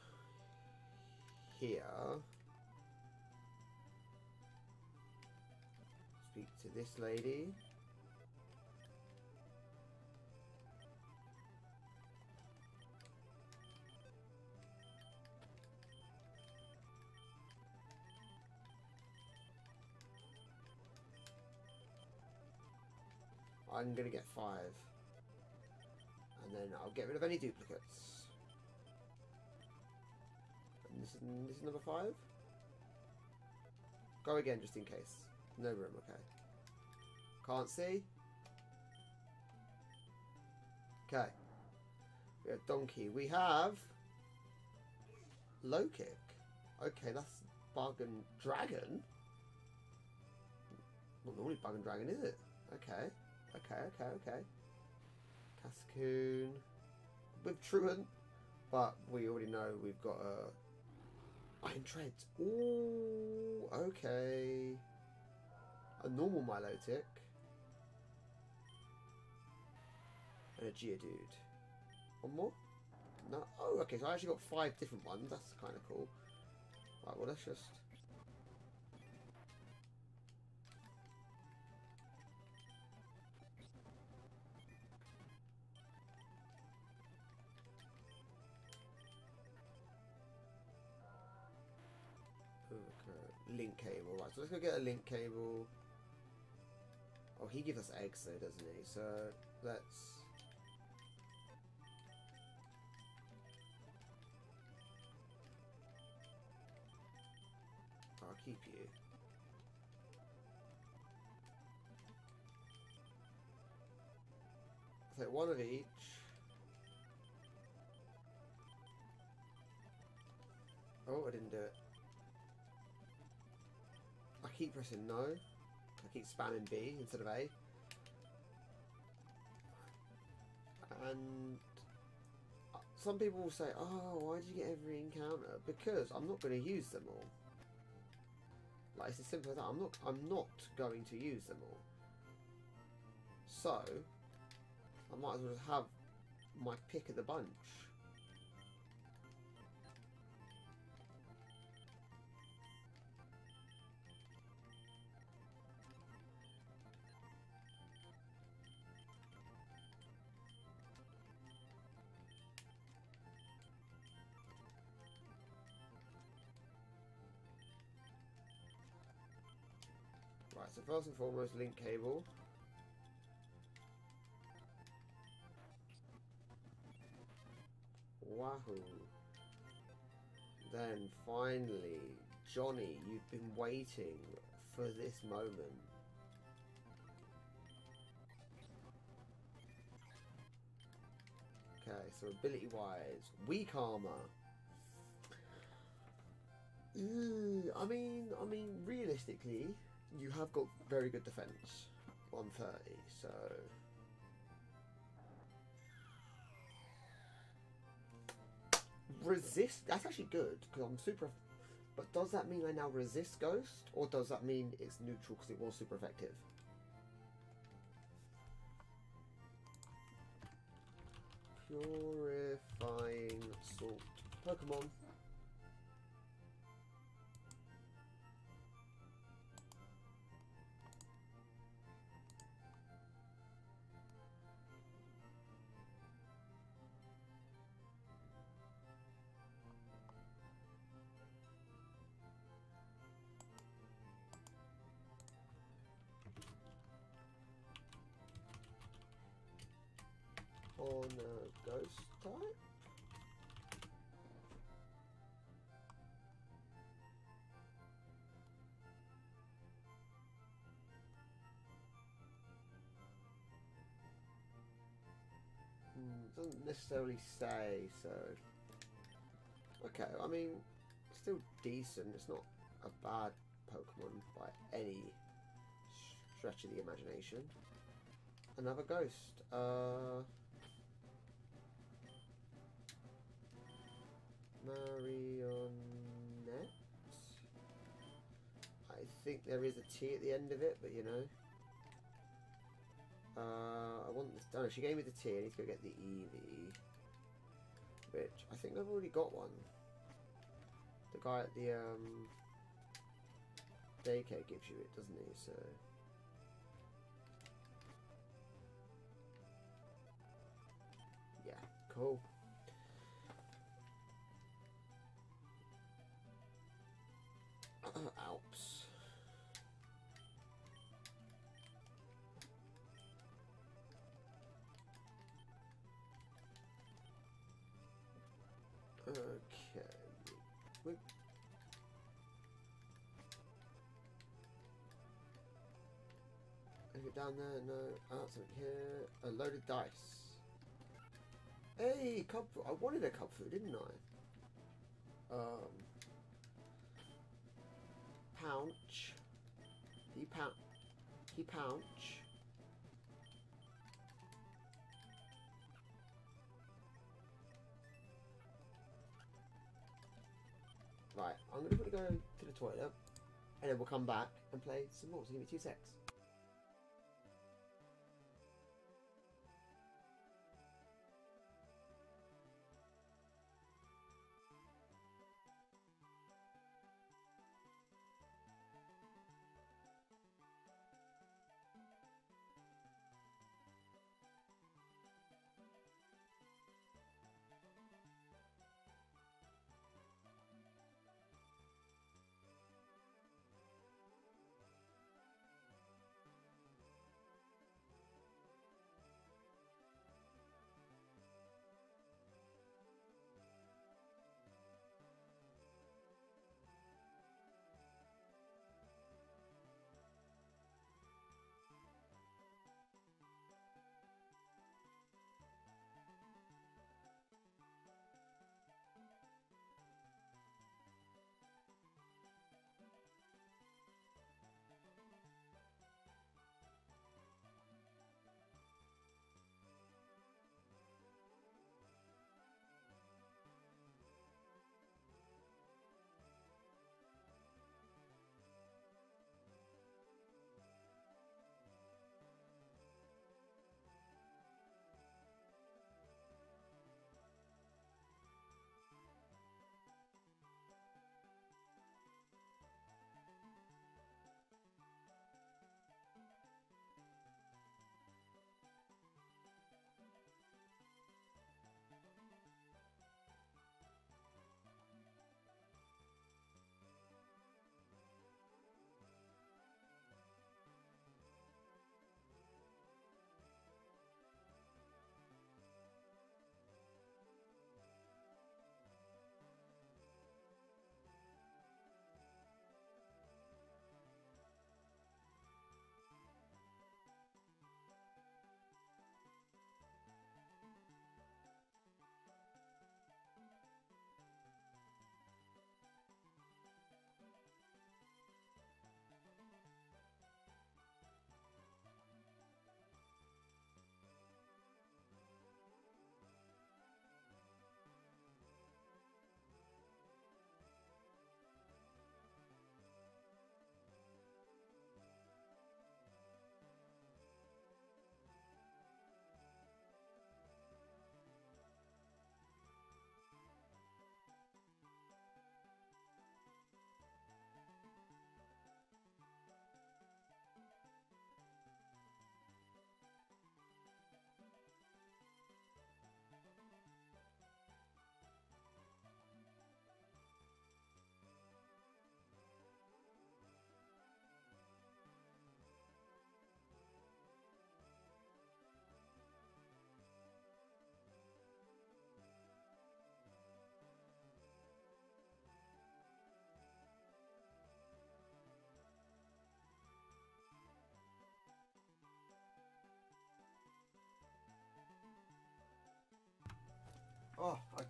here. Speak to this lady. I'm gonna get five. And then I'll get rid of any duplicates. And this is, this is number five. Go again just in case. No room, okay. Can't see. Okay. We have Donkey. We have Low Kick. Okay, that's Bug and Dragon. Not normally Bug and Dragon, is it? Okay. Okay, okay, okay. Cascoon with Truant, but we already know we've got a Iron Treads. Ooh, okay. A normal Milotic and a Geodude. One more? No. Oh, okay. So I actually got five different ones. That's kind of cool. Right. Well, let's just. Link cable, right, so let's go get a link cable. Oh, he gives us eggs though, doesn't he? So let's I'll keep you. I'll take one of each. Oh, I didn't do it. keep pressing no. I keep spamming B instead of A. And some people will say, oh, why did you get every encounter? Because I'm not going to use them all. Like, it's as simple as that. I'm not, I'm not going to use them all. So, I might as well just have my pick of the bunch. Right, so first and foremost, link cable. Wahoo. Then finally, Johnny, you've been waiting for this moment. Okay, so ability wise, weak armor. Ooh, I mean, I mean, realistically, you have got very good defense, one thirty, so. Resist, that's actually good, because I'm super, but does that mean I now resist Ghost, or does that mean it's neutral because it was super effective? Purifying Salt Pokemon. On a ghost type. Hmm, doesn't necessarily say, so. Okay, I mean, still decent. It's not a bad Pokemon by any stretch of the imagination. Another ghost. Uh. Marionette. I think there is a T at the end of it, but you know. Uh, I want this. Oh no, she gave me the T. I need to go get the Eevee, which I think I've already got one. The guy at the um, daycare gives you it, doesn't he? So. Yeah, cool. Alps. Okay. Wait. Is it down there? No. Oh, that's something here. A load of dice. Hey, cup. I wanted a cup food, didn't I? Um. Pouch. He pouch. He pouch. Right, I'm going to quickly go to the toilet and then we'll come back and play some more. So give me two secs.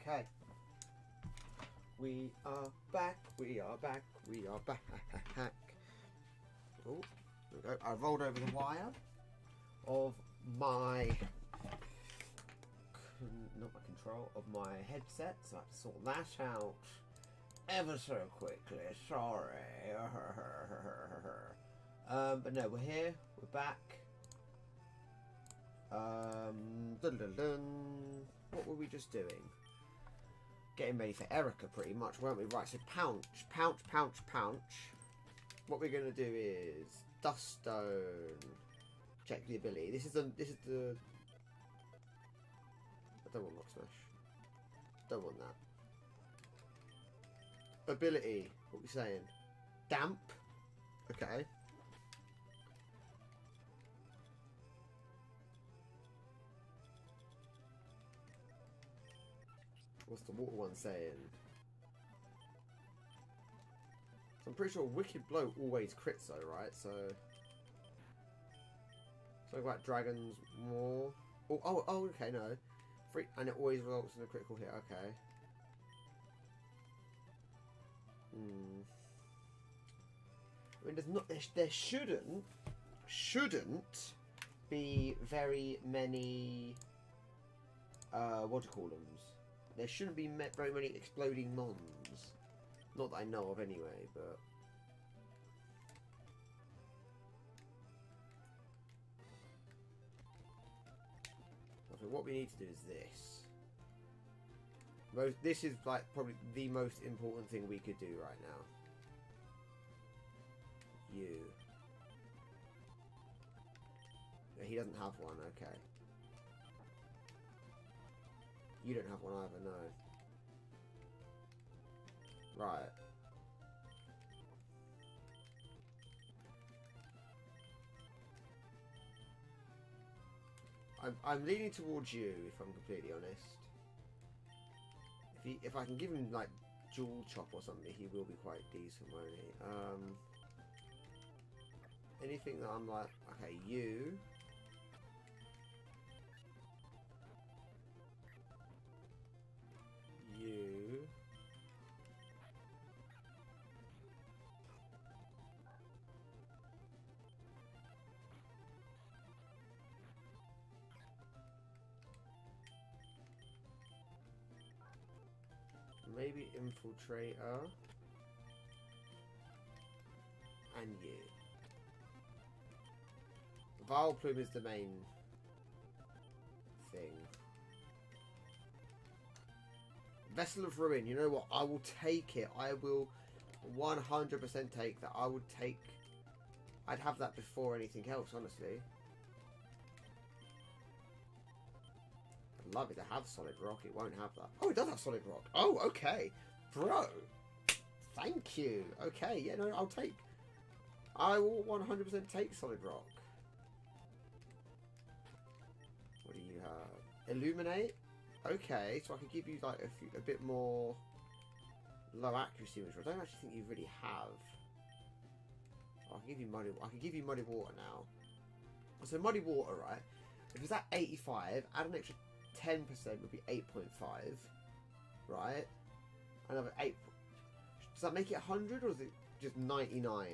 Okay. We are back. We are back. We are back. Oh, there we go. I rolled over the wire of my... not my control, of my headset, so I have to sort that out ever so quickly. Sorry. um, but no, we're here. We're back. Um, dun dun dun. What were we just doing? Getting ready for Erica, pretty much, weren't we? Right, so Pounce, Pounce, Pounce, Pounce. What we're going to do is Duststone. Check the ability. This is the... This is the I don't want Rock Smash. Don't want that. Ability. What are we saying? Damp. Okay. What's the water one saying? So I'm pretty sure Wicked Blow always crits though, right? So... something about Dragons more... Oh, oh, oh, okay, no. Free, and it always results in a critical hit, okay. Hmm. I mean, there's not... There, there shouldn't... Shouldn't... be very many... Uh, what do you call them? There shouldn't be very many exploding mons. Not that I know of anyway, but... okay, what we need to do is this. Most, this is like probably the most important thing we could do right now. You. No, he doesn't have one, okay. You don't have one either, no. Right. I'm, I'm leaning towards you, if I'm completely honest. If he, if I can give him, like, Jewel Chop or something, he will be quite decent, won't he? Um, anything that I'm like, okay, you... you. Maybe Infiltrator. And you. Vileplume is the main thing. Vessel of Ruin, you know what, I will take it. I will one hundred percent take that. I would take... I'd have that before anything else, honestly. I'd love it to have Solid Rock. It won't have that. Oh, it does have Solid Rock. Oh, okay. Bro. Thank you. Okay, yeah, no, I'll take... I will one hundred percent take Solid Rock. What do you have? Illuminate? Okay, so I can give you like a, few, a bit more low accuracy, which I don't actually think you really have. Oh, I can give you muddy. I can give you muddy water now. So muddy water, right? If it's at eighty-five, add an extra ten percent would be eight point five, right? Another eight. Does that make it a hundred, or is it just ninety-nine?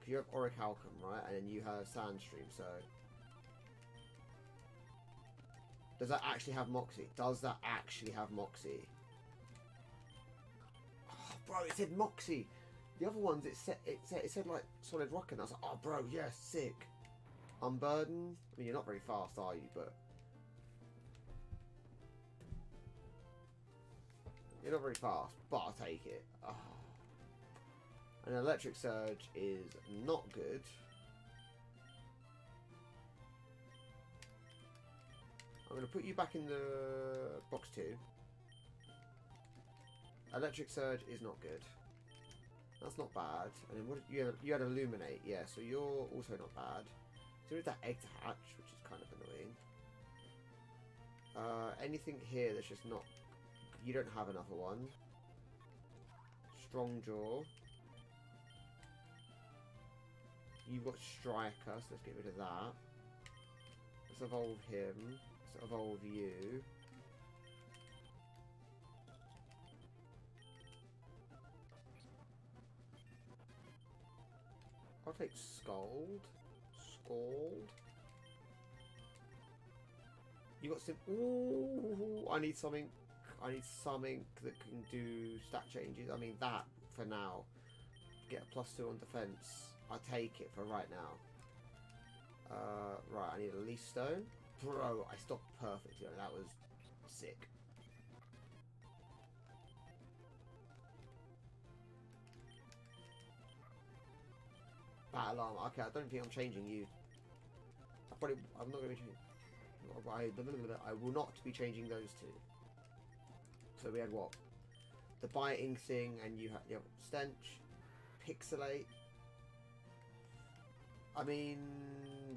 Because you have Orichalcum, right, and then you have Sandstream, so. Does that actually have Moxie? Does that actually have Moxie? Oh, bro, it said Moxie. The other ones, it said it said, it said like Solid Rock, and I was like, oh, bro, yeah, sick. Unburden. I mean, you're not very fast, are you? But you're not very fast. But I'll take it. Oh. And Electric Surge is not good. I'm going to put you back in the box two. Electric Surge is not good. That's not bad. And then what, you, had, you had Illuminate, yeah, so you're also not bad. So we have that egg to hatch, which is kind of annoying. Uh, anything here that's just not... you don't have another one. Strong Jaw. You've got Striker, so let's get rid of that. Let's evolve him. Evolve you. I'll take Scald. Scald. You got some... Ooh, I need something. I need something that can do stat changes. I mean, that for now. Get a plus two on defense. I take it for right now. Uh, right, I need a leaf stone. Bro, I stopped perfectly. That was sick. Battle armor. Okay, I don't think I'm changing you. I probably, I'm not going to be changing. I will not be changing those two. So we had what? The biting thing, and you had, you had stench, pixelate. I mean,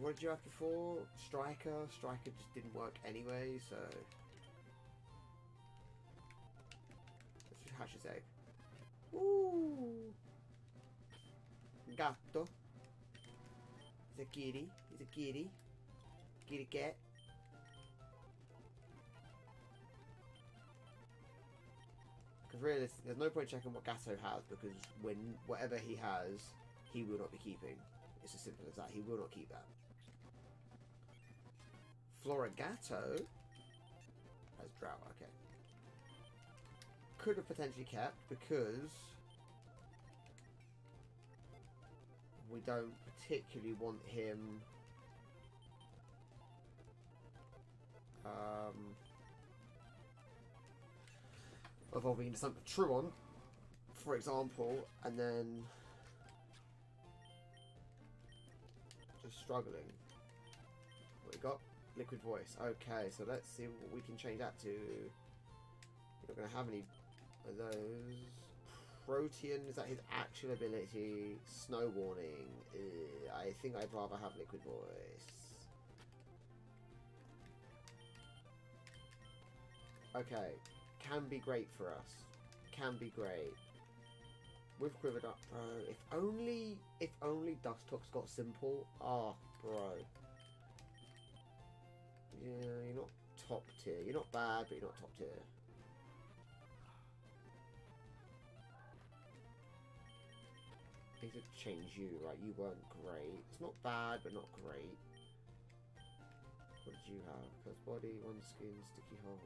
what did you have before? Striker. Striker just didn't work anyway, so... Let's just hatch this egg. Ooh! Gatto. He's a kitty. He's a kitty. Kitty cat. Because really, there's no point checking what Gatto has, because when whatever he has, he will not be keeping. It's as simple as that. He will not keep that. Florigato has Drow. Okay. Could have potentially kept because we don't particularly want him. Um, evolving into something Truon, for example, and then. Struggling. What we got? Liquid voice. Okay, so let's see what we can change that to. We're not going to have any of those. Protean, is that his actual ability? Snow warning. Ugh, I think I'd rather have liquid voice. Okay, can be great for us. Can be great. We've quivered up, bro. If only, if only Dustox got simple. Ah, oh, bro. Yeah, you're not top tier. You're not bad, but you're not top tier. I need to change you, right? You weren't great. It's not bad, but not great. What did you have? Because body, one skin, sticky hold.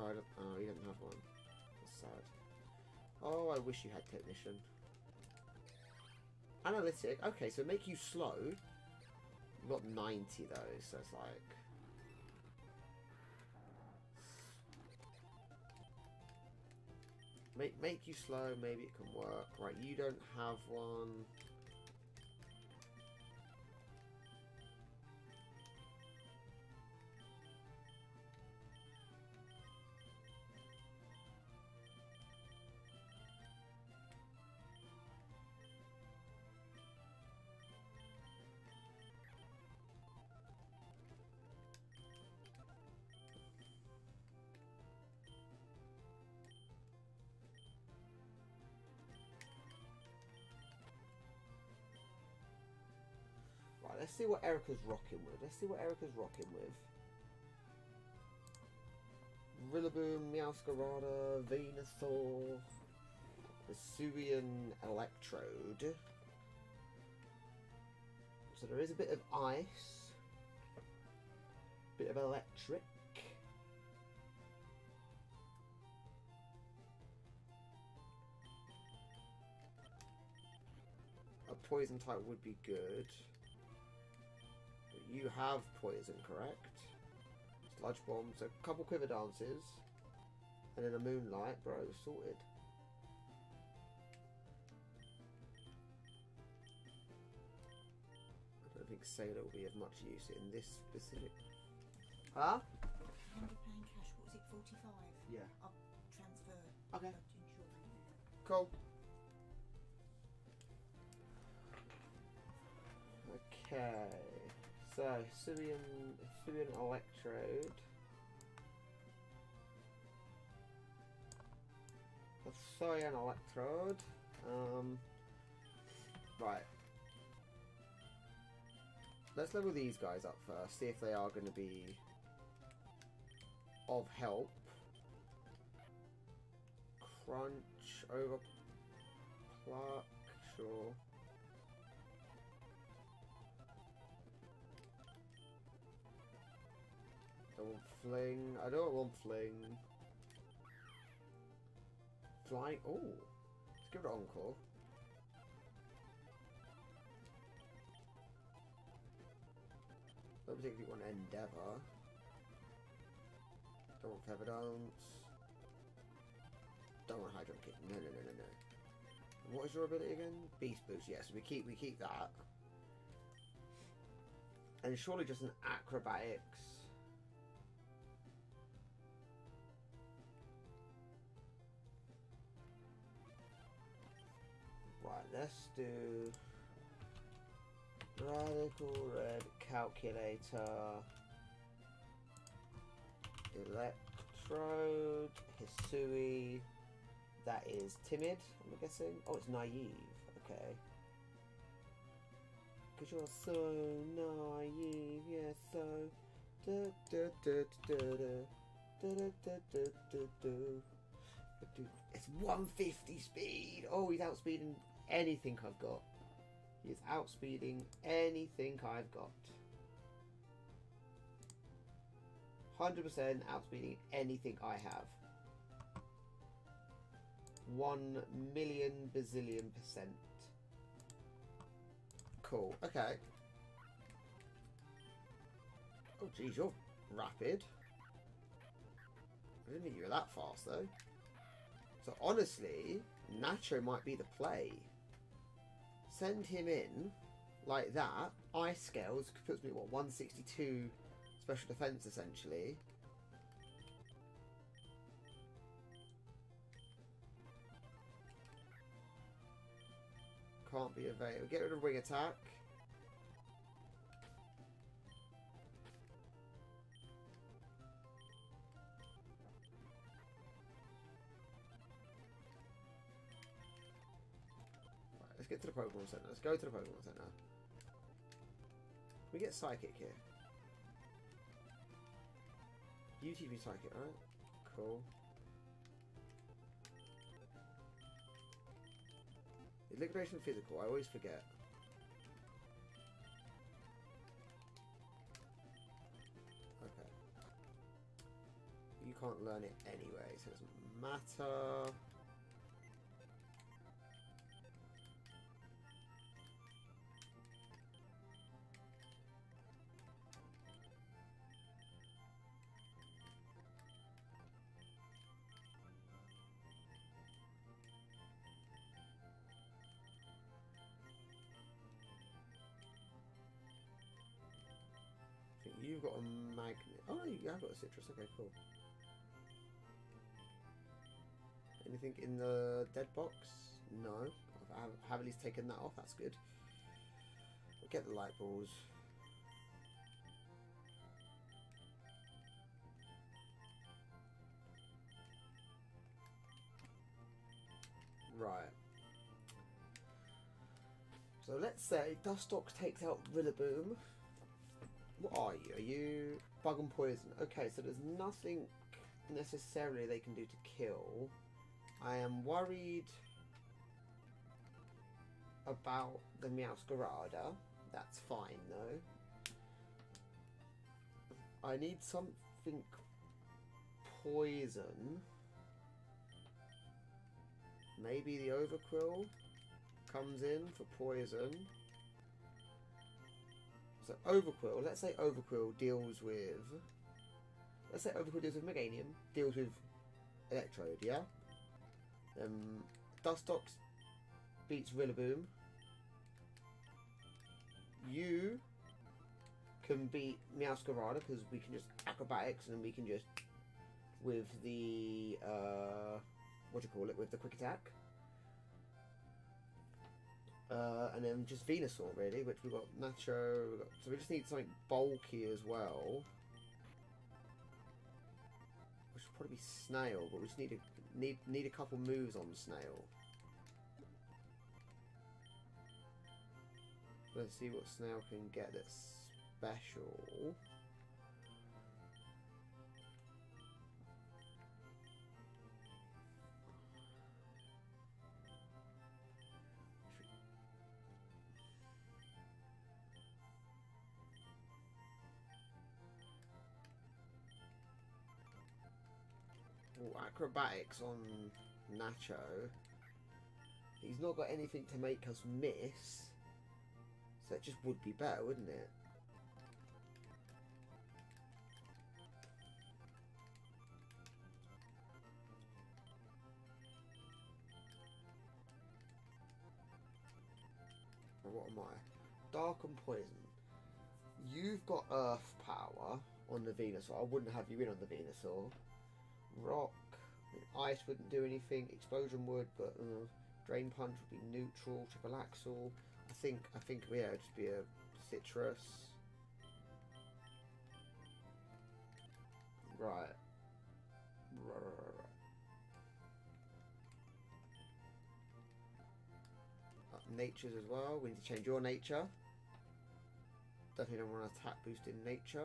Oh, I don't, oh, you don't have one. That's sad. Oh, I wish you had technician. Analytic. Okay, so make you slow. You've got ninety though, so it's like... Make, make you slow, maybe it can work. Right, you don't have one. Let's see what Erica's rocking with. Let's see what Erica's rocking with. Rillaboom, Meowscarada, Venusaur, Suian Electrode. So there is a bit of ice, a bit of electric. A poison type would be good. You have poison, correct? Sludge bombs, a couple quiver dances, and then a moonlight, bro, sorted. I don't think Sailor will be of much use in this specific. Huh? one hundred pound cash, what was it, forty-five? Yeah. I'll transfer. Okay. Cool. Okay. So, Suian Electrode. That's Suian Electrode. Um, right. Let's level these guys up first, see if they are going to be of help. Crunch, over pluck, sure. I want fling. I don't want fling. Flying. Oh, let's give it an encore. Don't particularly want endeavour. Don't want feather dance. Don't want hydro kick. No, no, no, no, no. And what is your ability again? Beast boost. Yes, we keep we keep that. And surely just an acrobatics. Let's do Radical Red Calculator, Electrode, Hisui, that is Timid, I'm guessing. Oh, it's Naive, okay. Because you're so naive, yeah, so. Do, do, do, do, do, do, do, do, do, do. It's one fifty speed! Oh, he's outspeeding anything I've got. He's outspeeding anything I've got. one hundred percent outspeeding anything I have. One million bazillion percent. Cool, okay. Oh geez, you're rapid. I didn't think you were that fast though. So honestly, Nacho might be the play. Send him in like that. Ice Scales puts me at, what, one sixty-two special defense essentially. Can't be evaded. Get rid of wing attack. Get to the Pokemon Center. Let's go to the Pokemon Center. Can we get Psychic here? You teach me Psychic, right? Cool. Is Liquidation physical? I always forget. Okay. You can't learn it anyway, so it doesn't matter. You've got a magnet. Oh, no, you have got a citrus. Okay, cool. Anything in the dead box? No. I have at least taken that off. That's good. We'll get the light balls. Right. So let's say Dustox takes out Rillaboom. What are you? Are you bug and poison? Okay, so there's nothing necessarily they can do to kill. I am worried about the Meowscarada. That's fine though. I need something poison. Maybe the Overquill comes in for poison. So Overquill, let's say Overquill deals with, let's say Overquill deals with Meganium, deals with Electrode, yeah? Um, Dustox beats Rillaboom. You can beat Meowscarada because we can just Acrobatics and we can just, with the, uh, what do you call it, with the Quick Attack. Uh, and then just Venusaur, really, which we've got Nacho, we've got, so we just need something bulky as well. Which should probably be Snail, but we just need a, need, need a couple moves on Snail. Let's see what Snail can get that's special. Ooh, acrobatics on Nacho. He's not got anything to make us miss. So it just would be better, wouldn't it? What am I? Dark and Poison. You've got Earth Power on the Venusaur. I wouldn't have you in on the Venusaur. Rock. I mean, Ice wouldn't do anything. Explosion would, but... Uh, Drain Punch would be neutral. Triple Axle. I think, I think, yeah, it'd just be a Citrus. Right. Right, right, right, right. Uh, natures as well. We need to change your nature. Definitely don't want an attack boost in nature.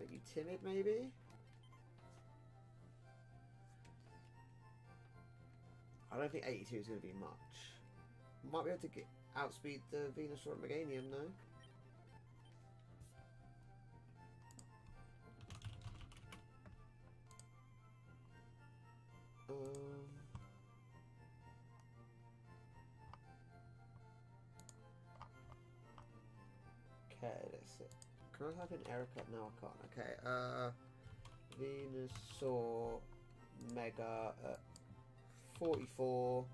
Are you timid, maybe? I don't think eighty-two is going to be much. Might be able to get, outspeed the Venusaur and Meganium, though. Um, okay, that's it. Can I have an air cut? No, I can't. Okay, uh, Venusaur Mega at forty-four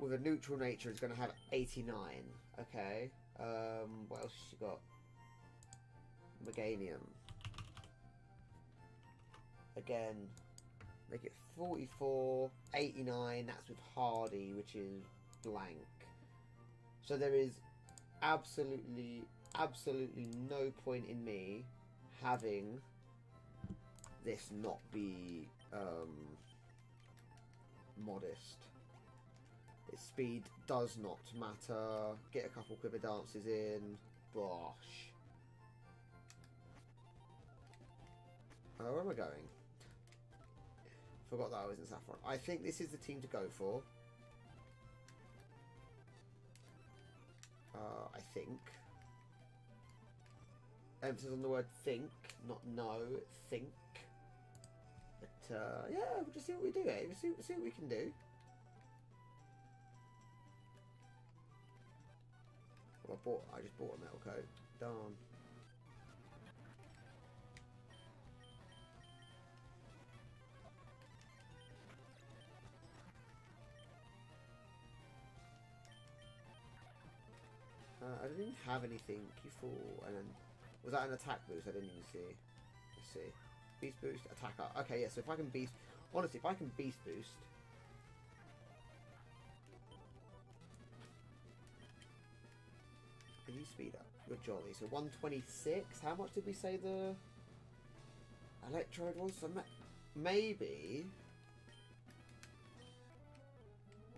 with a neutral nature is going to have eighty-nine. Okay, um, what else has she got? Meganium. Again, make it forty-four, eighty-nine, that's with Hardy, which is blank. So there is absolutely... absolutely no point in me having this not be um, modest. Its speed does not matter. Get a couple quiver dances in. Bosh. Uh, where am I going? Forgot that I was in Saffron. I think this is the team to go for. Uh, I think. Emphasis on the word think, not no, think. But, uh, yeah, we'll just see what we do here. We'll see, we'll see what we can do. Well, I bought, I just bought a metal coat. Darn. Uh, I didn't have anything, you fool. And then... was that an attack boost? I didn't even see. Let's see. Beast boost, attack up. Okay, yeah, so if I can beast... honestly, if I can beast boost... can you speed up? You're jolly. So one twenty-six. How much did we say the... Electrode was? So maybe...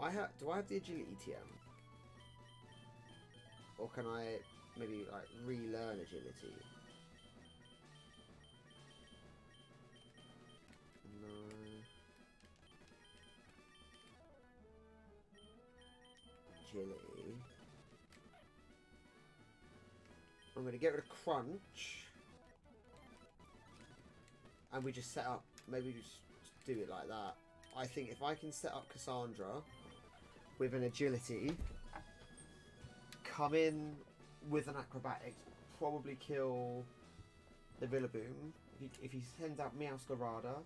I have, do I have the agility T M? Or can I... maybe like relearn agility. No. Agility. I'm going to get rid of crunch. And we just set up, maybe we just do it like that. I think if I can set up Cassandra with an agility, come in with an acrobatics, probably kill the Rillaboom. If he, if he sends out Meowscarada,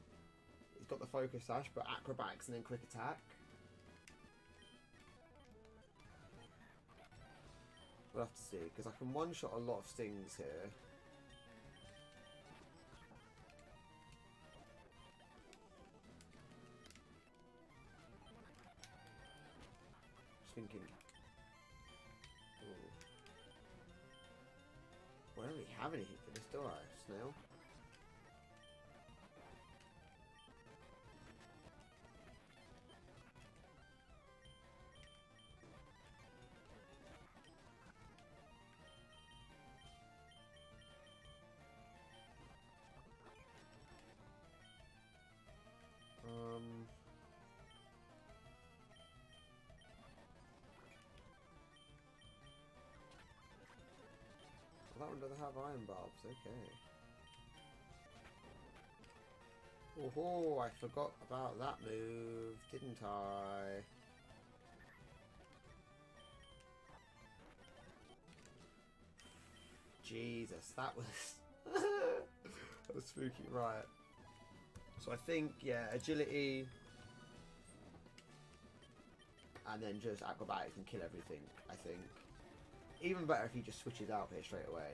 he's got the Focus Sash, but acrobatics and then quick attack. We'll have to see, because I can one-shot a lot of Stings here. Just thinking... ooh. Well, I don't really have anything for this, do I, Snail? that one doesn't have iron barbs, okay. Oh, I forgot about that move, didn't I? Jesus, that was that was spooky, right? So I think, yeah, agility, and then just acrobatics and kill everything. I think even better if he just switches out here straight away.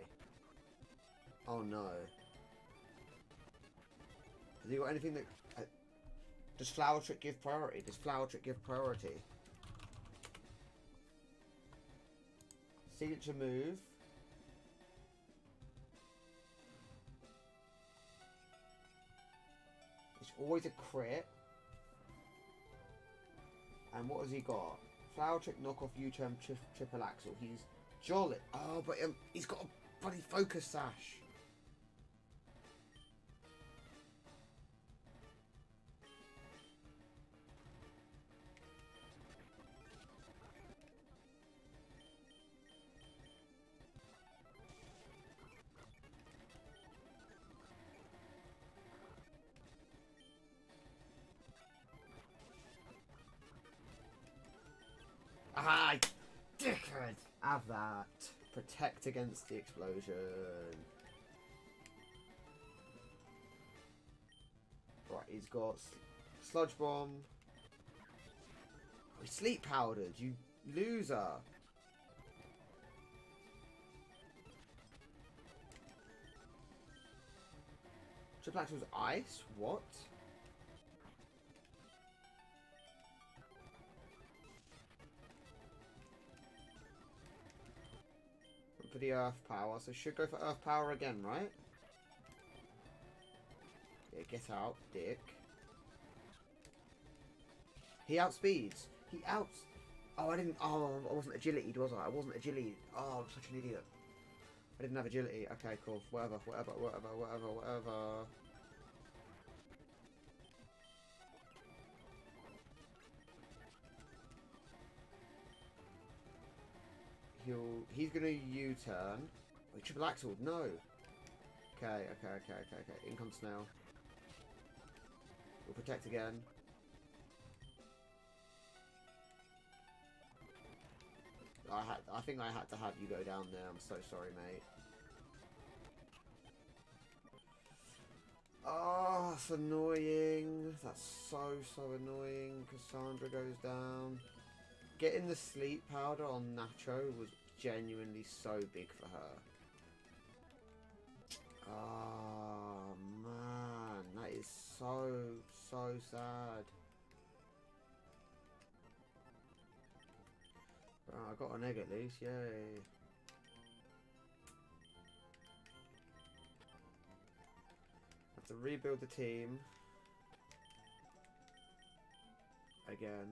Oh no! Has he got anything that? Uh, does Flower Trick give priority? Does Flower Trick give priority? Signature move. It's always a crit. And what has he got? Flower Trick, knockoff, U-turn, tri triple axle. He's jolly. Oh, but um, he's got a bloody focus sash. Ah, dickhead! Have that. Protect against the explosion. Right, he's got Sludge Bomb. Oh, sleep powdered, you loser! Triple Axel's ice? What? For the earth power, so should go for earth power again, right? Yeah, get out, dick. He outspeeds. He outs. Oh, I didn't. Oh, I wasn't agility, was I? I wasn't agility. Oh, I'm such an idiot. I didn't have agility. Okay, cool. Whatever, whatever, whatever, whatever, whatever. He'll, he's going to U-turn. Oh, triple axel, no. Okay, okay, okay, okay, okay. In comes Snail. We'll protect again. I had, I think I had to have you go down there. I'm so sorry, mate. Oh, that's annoying. That's so, so annoying. Cassandra goes down. Getting the sleep powder on Nacho was genuinely so big for her. Oh man, that is so, so sad. Right, I got an egg at least, yay. Have to rebuild the team. Again.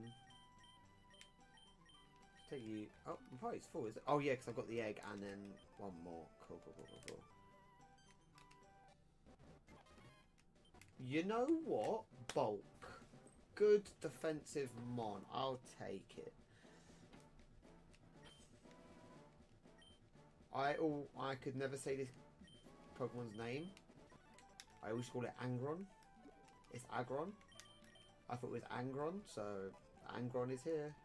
Take you. Oh, my party's full, is it? Oh, yeah, because I've got the egg and then one more. Cool, cool, cool, cool, cool. You know what? Bulk. Good defensive mon. I'll take it. I oh, I could never say this Pokemon's name. I always call it Angron. It's Agron. I thought it was Angron, so Angron is here.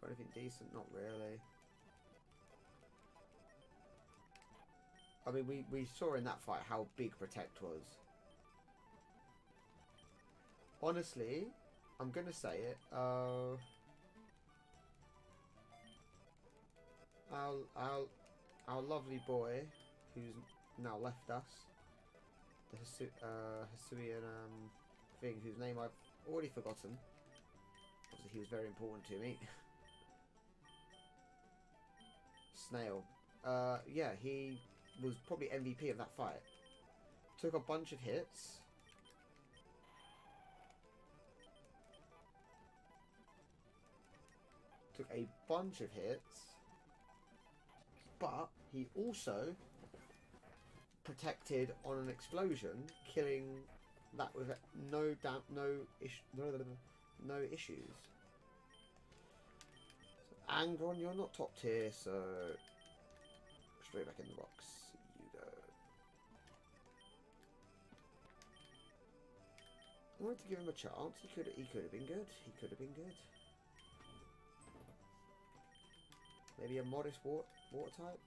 Got anything decent? Not really. I mean, we, we saw in that fight how big Protect was. Honestly, I'm going to say it. Uh, our, our, our lovely boy, who's now left us, the Hisu uh, Hisuian um, thing, whose name I've already forgotten. Obviously, he was very important to me. Snail. Uh, yeah, he was probably M V P of that fight. Took a bunch of hits. Took a bunch of hits. But he also protected on an explosion, killing that with no damp, no, ish, no, no, no, no issues. Angron, you're not top tier, so straight back in the box you go. I wanted to give him a chance. He could he could have been good. He could have been good. Maybe a modest water, water type.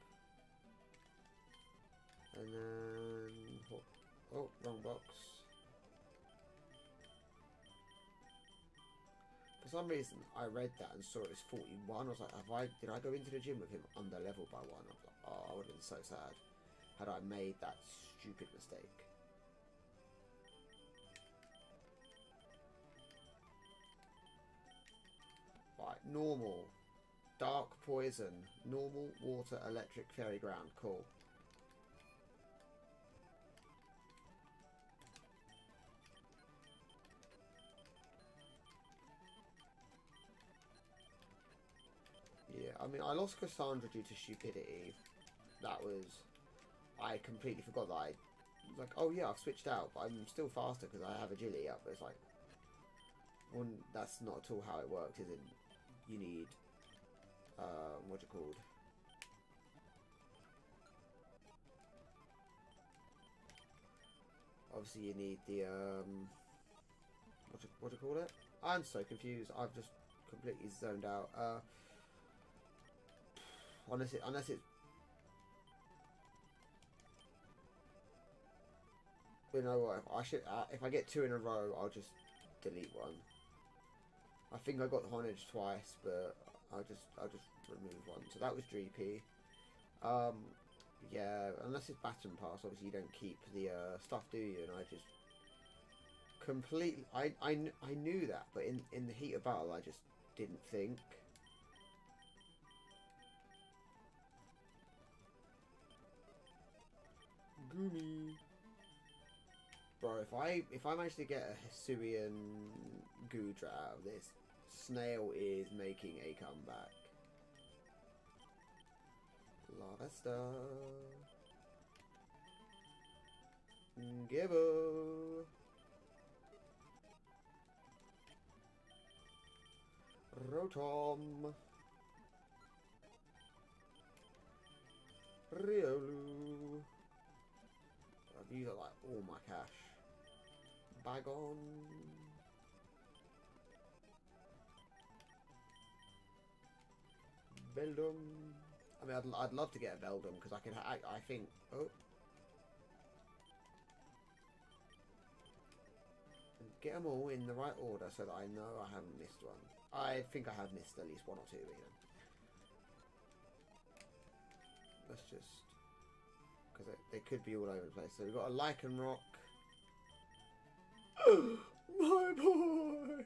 And then... Oh, oh, wrong box. For some reason, I read that and saw it was forty-one. I was like, have I, did I go into the gym with him under level by one? I was like, oh, I would have been so sad had I made that stupid mistake. Right, normal. Dark poison. Normal, water, electric, fairy ground. Cool. Yeah, I mean, I lost Cassandra due to stupidity. That was... I completely forgot that I... was like, oh yeah, I've switched out, but I'm still faster because I have agility up. But it's like... Well, that's not at all how it works, is it? You need... Uh, what's it called? Obviously you need the... Um, what's it, what's it called it? I'm so confused. I've just completely zoned out. Uh... Unless it, unless it, you know what? If I should, uh, if I get two in a row, I'll just delete one. I think I got Honedge twice, but I'll just, I'll just remove one. So that was Dreepy. Um, yeah, unless it's Baton Pass, obviously you don't keep the uh, stuff, do you? And I just completely, I, I, I knew that, but in in the heat of battle, I just didn't think. Goomy. Bro, if I if I manage to get a Hisuian Gudra out of this, Snail is making a comeback. Lavesta. Gibbo. Rotom. Riolu. I've used up like all my cash. Bag on. Beldum. I mean, I'd, I'd love to get a Beldum because I can. I, I think. Oh. Get them all in the right order so that I know I haven't missed one. I think I have missed at least one or two, you know. Let's just. Because they, they could be all over the place. So we've got a Lycanroc. My boy!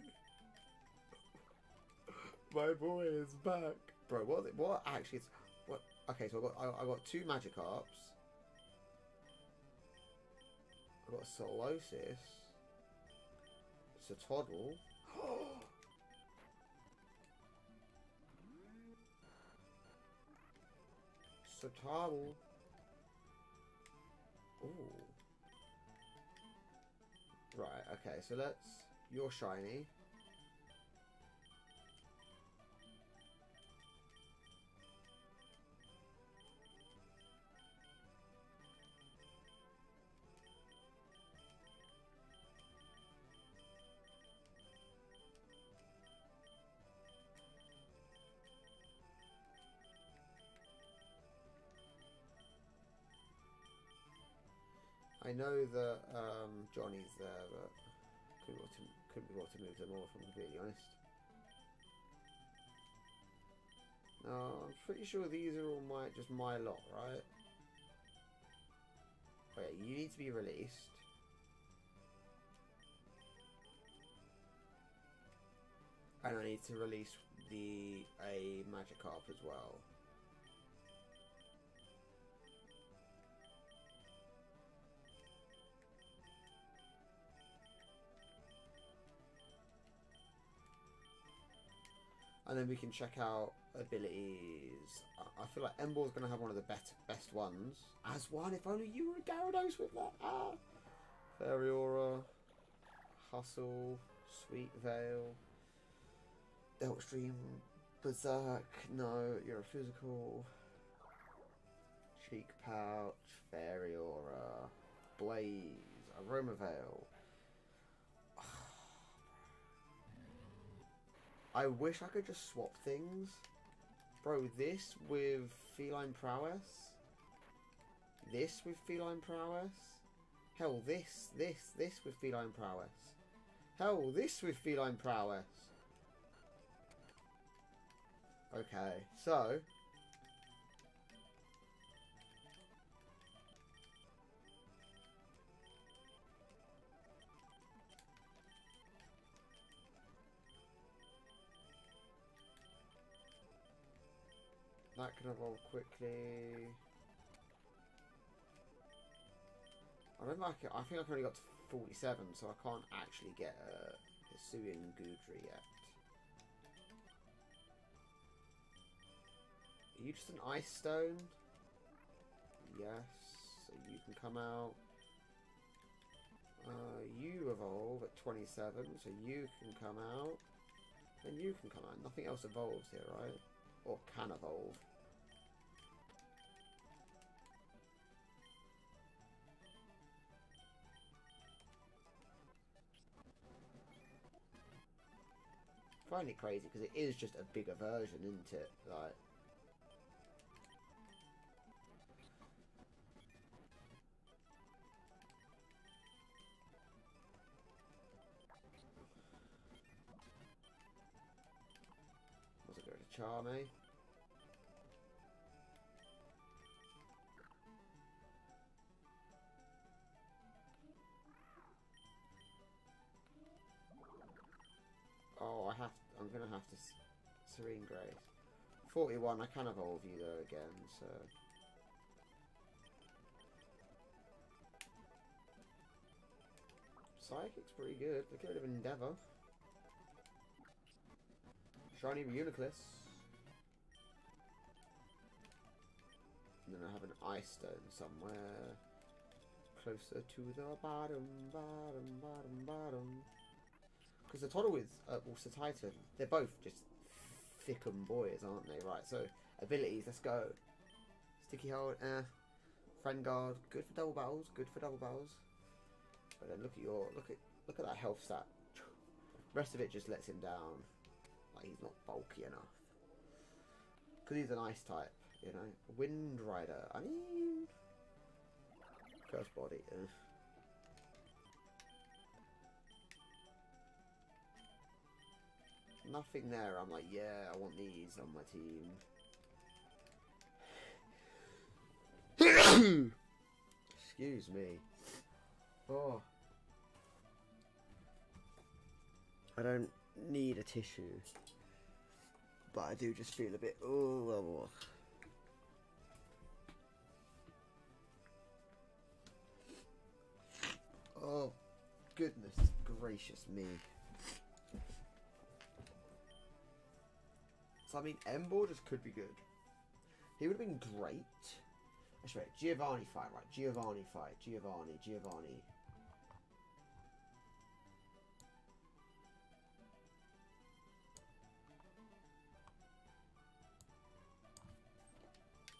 My boy is back. Bro, what? It, what? Actually, it's... What? Okay, so I've got, I, I got two Magikarps. I've got a Solosis. It's a Toddle. It's a Toddle. Ooh. Right, okay, so let's... You're shiny. I know that um, Johnny's there, but couldn't be what to, couldn't be what to move them all, if I'm completely honest. No, I'm pretty sure these are all my just my lot, right? Oh yeah, you need to be released. And I need to release the a Magikarp as well. And then we can check out abilities. I feel like Embor's going to have one of the best best ones. As one, if only you were a Gyarados with that. Ah. Fairy Aura. Hustle. Sweet Veil. Deltstream. Berserk, no, you're a physical. Cheek Pouch, Fairy Aura, Blaze, Aroma Veil. I wish I could just swap things. Bro, this with Feline Prowess. This with Feline Prowess. Hell, this, this, this with Feline Prowess. Hell, this with Feline Prowess. Okay, so... that can evolve quickly. I remember I, can, I think I've only got to forty-seven, so I can't actually get a Hisuian Gudra yet. Are you just an Ice Stone? Yes, so you can come out. Uh, you evolve at twenty-seven, so you can come out. And you can come out. Nothing else evolves here, right? Or can evolve. I find it crazy because it is just a bigger version, isn't it? Like, Charmy. Oh, I have. I'm gonna have to Serene Grace. forty-one. I can evolve you though again, so. Psychic's pretty good. Look at it of Endeavour. Shiny Reuniclus. And then I have an Ice Stone somewhere closer to the bottom, bottom, bottom, bottom. Because the Totodile uh, or Satitan, they're both just thickum boys, aren't they? Right, so abilities, let's go. Sticky Hold, eh. Friend Guard, good for double battles, good for double battles. But then look at your, look at, look at that health stat. Rest of it just lets him down. Like, he's not bulky enough. Because he's an ice type, you know. Wind Rider. I mean... Cursed Body. Ugh. Nothing there. I'm like, yeah, I want these on my team. Excuse me. Oh. I don't... need a tissue, but I do just feel a bit oh, oh, oh goodness gracious me. So I mean, Ember just could be good. He would have been great. That's right. Giovanni fight, right? Giovanni fight. Giovanni. Giovanni.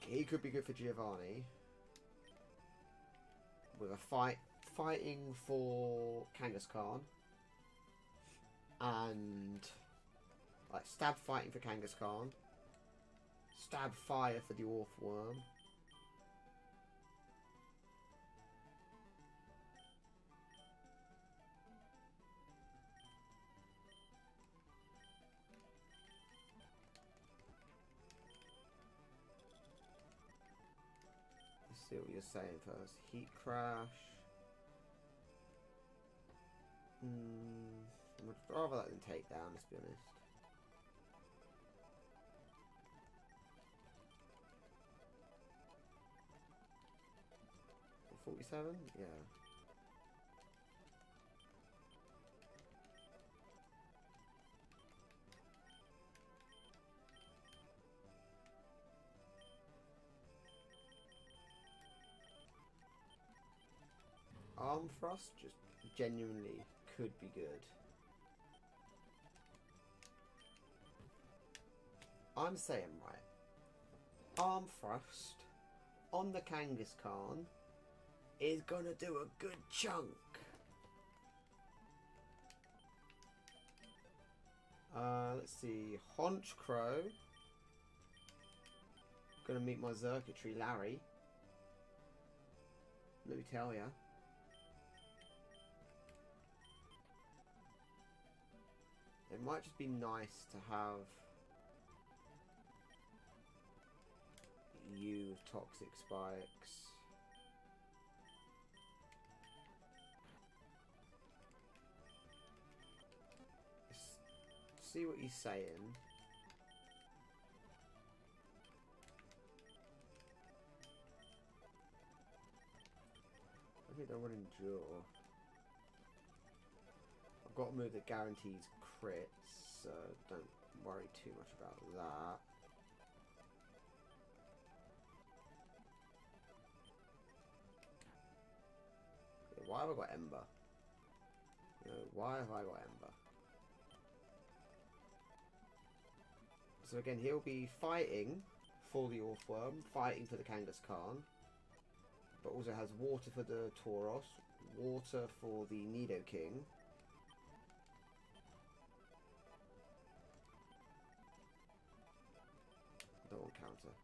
He could be good for Giovanni. With a fight, fighting for Kangaskhan. And like stab fighting for Kangaskhan. Stab fire for the Orthworm. See what you're saying first. Heat Crash. Mm, I'd rather that than Take Down, let's be honest. forty-seven? Yeah. Arm Thrust just genuinely could be good. I'm saying, right, Arm Thrust on the Kangaskhan is gonna do a good chunk. Uh, let's see, Honch Crow. Gonna meet my Zerkitry Larry. Let me tell ya. It might just be nice to have you Toxic Spikes. Let's see what he's saying. I think that would endure. I've got a move that guarantees crits, so don't worry too much about that. Why have I got Ember? You know, why have I got Ember? So again, he'll be fighting for the Earthworm, fighting for the Kangaskhan, but also has water for the Tauros, water for the Nidoking. I don't want counter.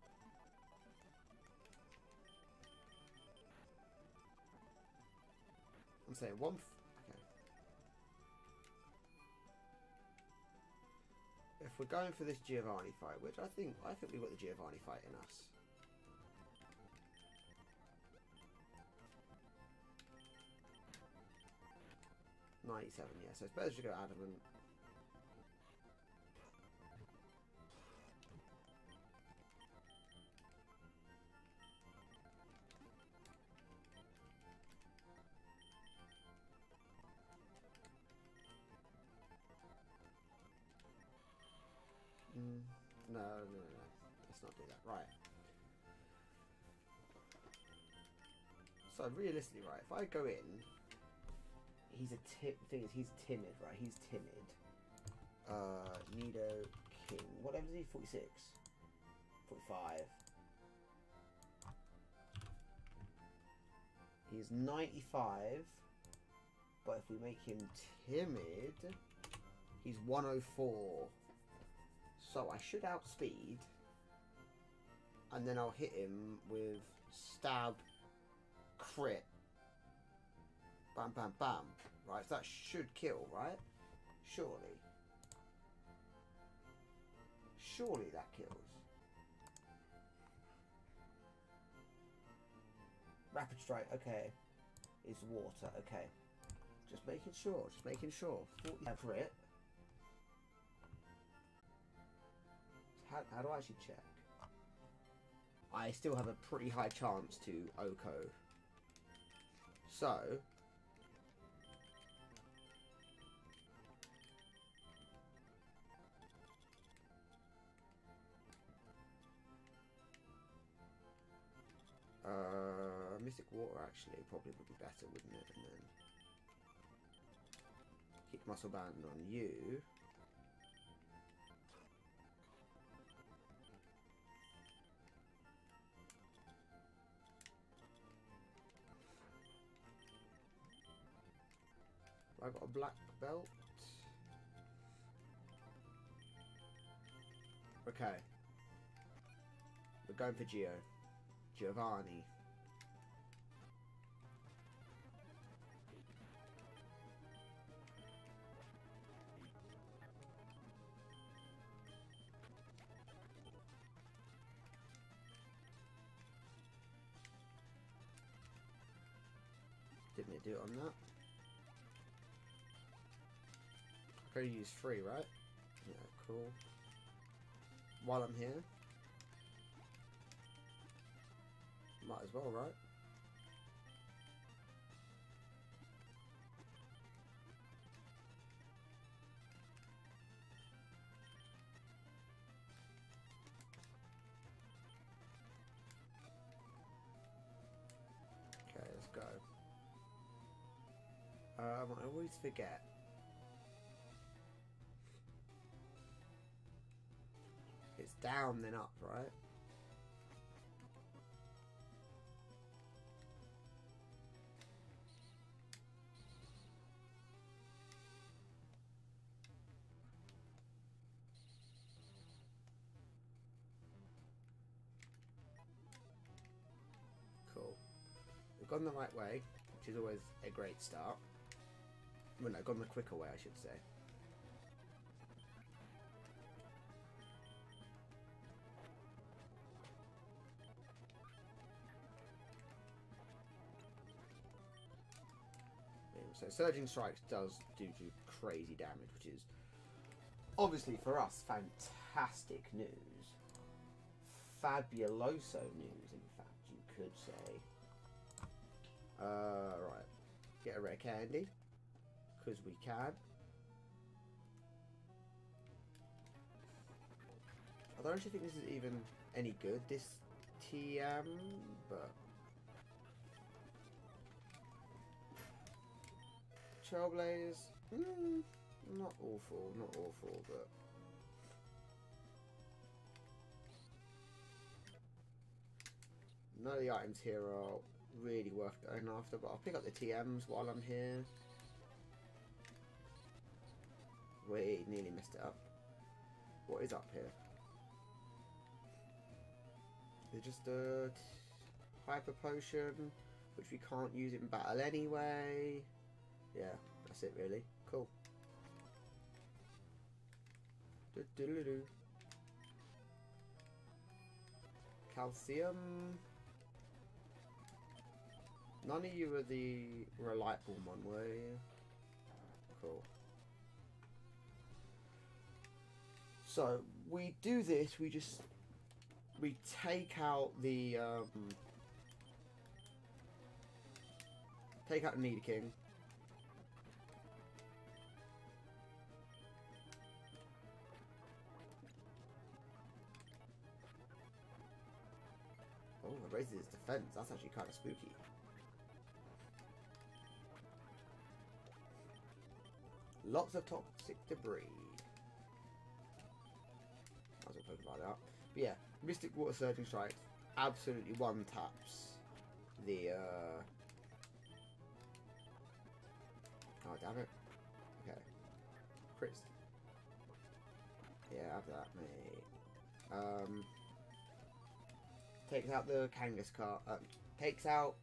I'm saying one. F okay. If we're going for this Giovanni fight, which I think I think we've got the Giovanni fight in us. ninety-seven, yeah. So it's better to go Adamant. So realistically, right, if I go in, he's a tip. Thing is, he's timid, right? He's timid. Uh, Nido King. What level is he? forty-six, forty-five. He's ninety-five, but if we make him timid, he's one oh four. So I should outspeed, and then I'll hit him with stab. Crit. Bam, bam, bam. Right, so that should kill, right? Surely. Surely that kills. Rapid Strike, okay. Is water, okay. Just making sure, just making sure. forty crit. How, how do I actually check? I still have a pretty high chance to Oko. So, uh, Mystic Water actually probably would be better, wouldn't it? And then keep Muscle Band on you. I got a black belt. Okay. We're going for Gio. Giovanni. Didn't it do it on that? Could use three, right? Yeah, cool. While I'm here, might as well, right? Okay, let's go. Um, I always forget. It's down than up, right? Cool. We've gone the right way, which is always a great start. Well, no, gone the quicker way, I should say. So Surging Strikes does do, do crazy damage, which is obviously for us fantastic news. Fabuloso news, in fact, you could say. Uh, right. Get a rare candy, because we can. I don't actually think this is even any good, this T M, but... Trailblazers, mm, not awful, not awful, but... None of the items here are really worth going after, but I'll pick up the T Ms while I'm here. Wait, nearly messed it up. What is up here? They're just a Hyper Potion, which we can't use in battle anyway. Yeah, that's it really. Cool. Do do do do. Calcium. None of you were the Rillaboom one, were you? Cool. So we do this. We just we take out the um, take out Nidoking. Raises his defense. That's actually kind of spooky. Lots of toxic debris. Might as well poke about that. But yeah, Mystic Water Surging Strike absolutely one taps the. Uh... Oh damn it! Okay, crits. Yeah, have that, mate. Um. Takes out the Kangaskhan. Um, takes out.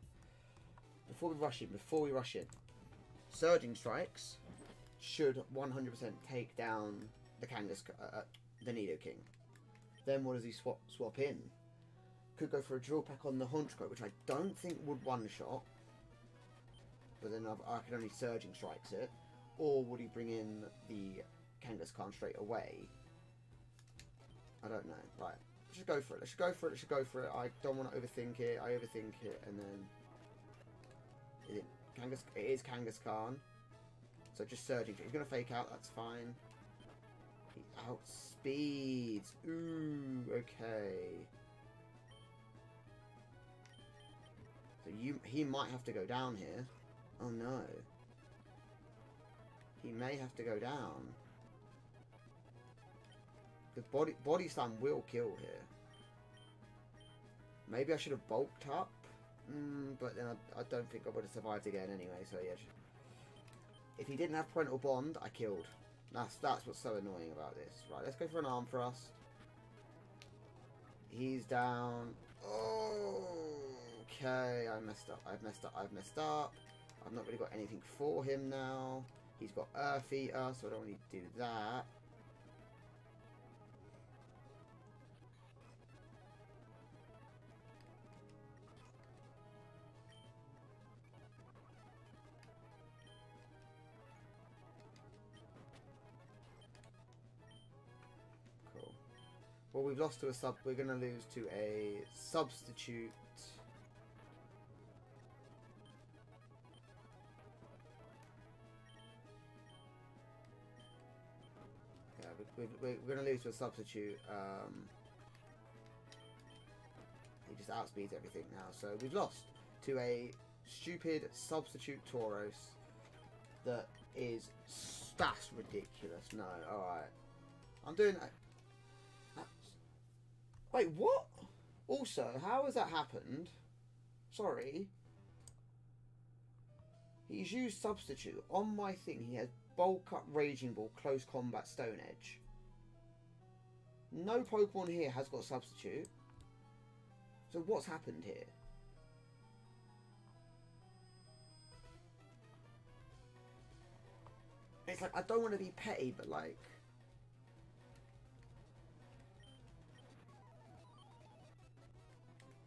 Before we rush in, before we rush in, Surging Strikes should one hundred percent take down the Kangaskhan, uh, the Nidoking. Then what does he swap swap in? Could go for a drill pack on the Honchkrow, which I don't think would one shot. But then I've, I can only Surging Strikes it. Or would he bring in the Kangaskhan straight away? I don't know. Right. Let's just go for it, let's just go for it, let's just go for it. I don't want to overthink it, I overthink it, and then... Is it, Kangas, it is Kangaskhan. So just Surging. He's going to fake out, that's fine. He outspeeds. Ooh, okay. So you, he might have to go down here. Oh no. He may have to go down. The body, body slam will kill here. Maybe I should have bulked up, mm, but then I, I don't think I would have survived again anyway. So yeah, if he didn't have Parental Bond, I killed. That's that's what's so annoying about this. Right, let's go for an Arm Thrust. He's down. Oh, okay. I messed up. I've messed up. I've messed up. I've not really got anything for him now. He's got Earth Eater, so I don't really do that. Well, we've lost to a sub. We're going to lose to a substitute. Yeah, we, we, we're going to lose to a substitute. Um, he just outspeeds everything now. So we've lost to a stupid substitute Tauros. That is that's ridiculous. No, all right. I'm doing. Wait, what? Also, how has that happened? Sorry. He's used Substitute. On my thing, he has Bulk Up, Raging Ball, Close Combat, Stone Edge. No Pokemon here has got Substitute. So what's happened here? It's like, I don't want to be petty, but like...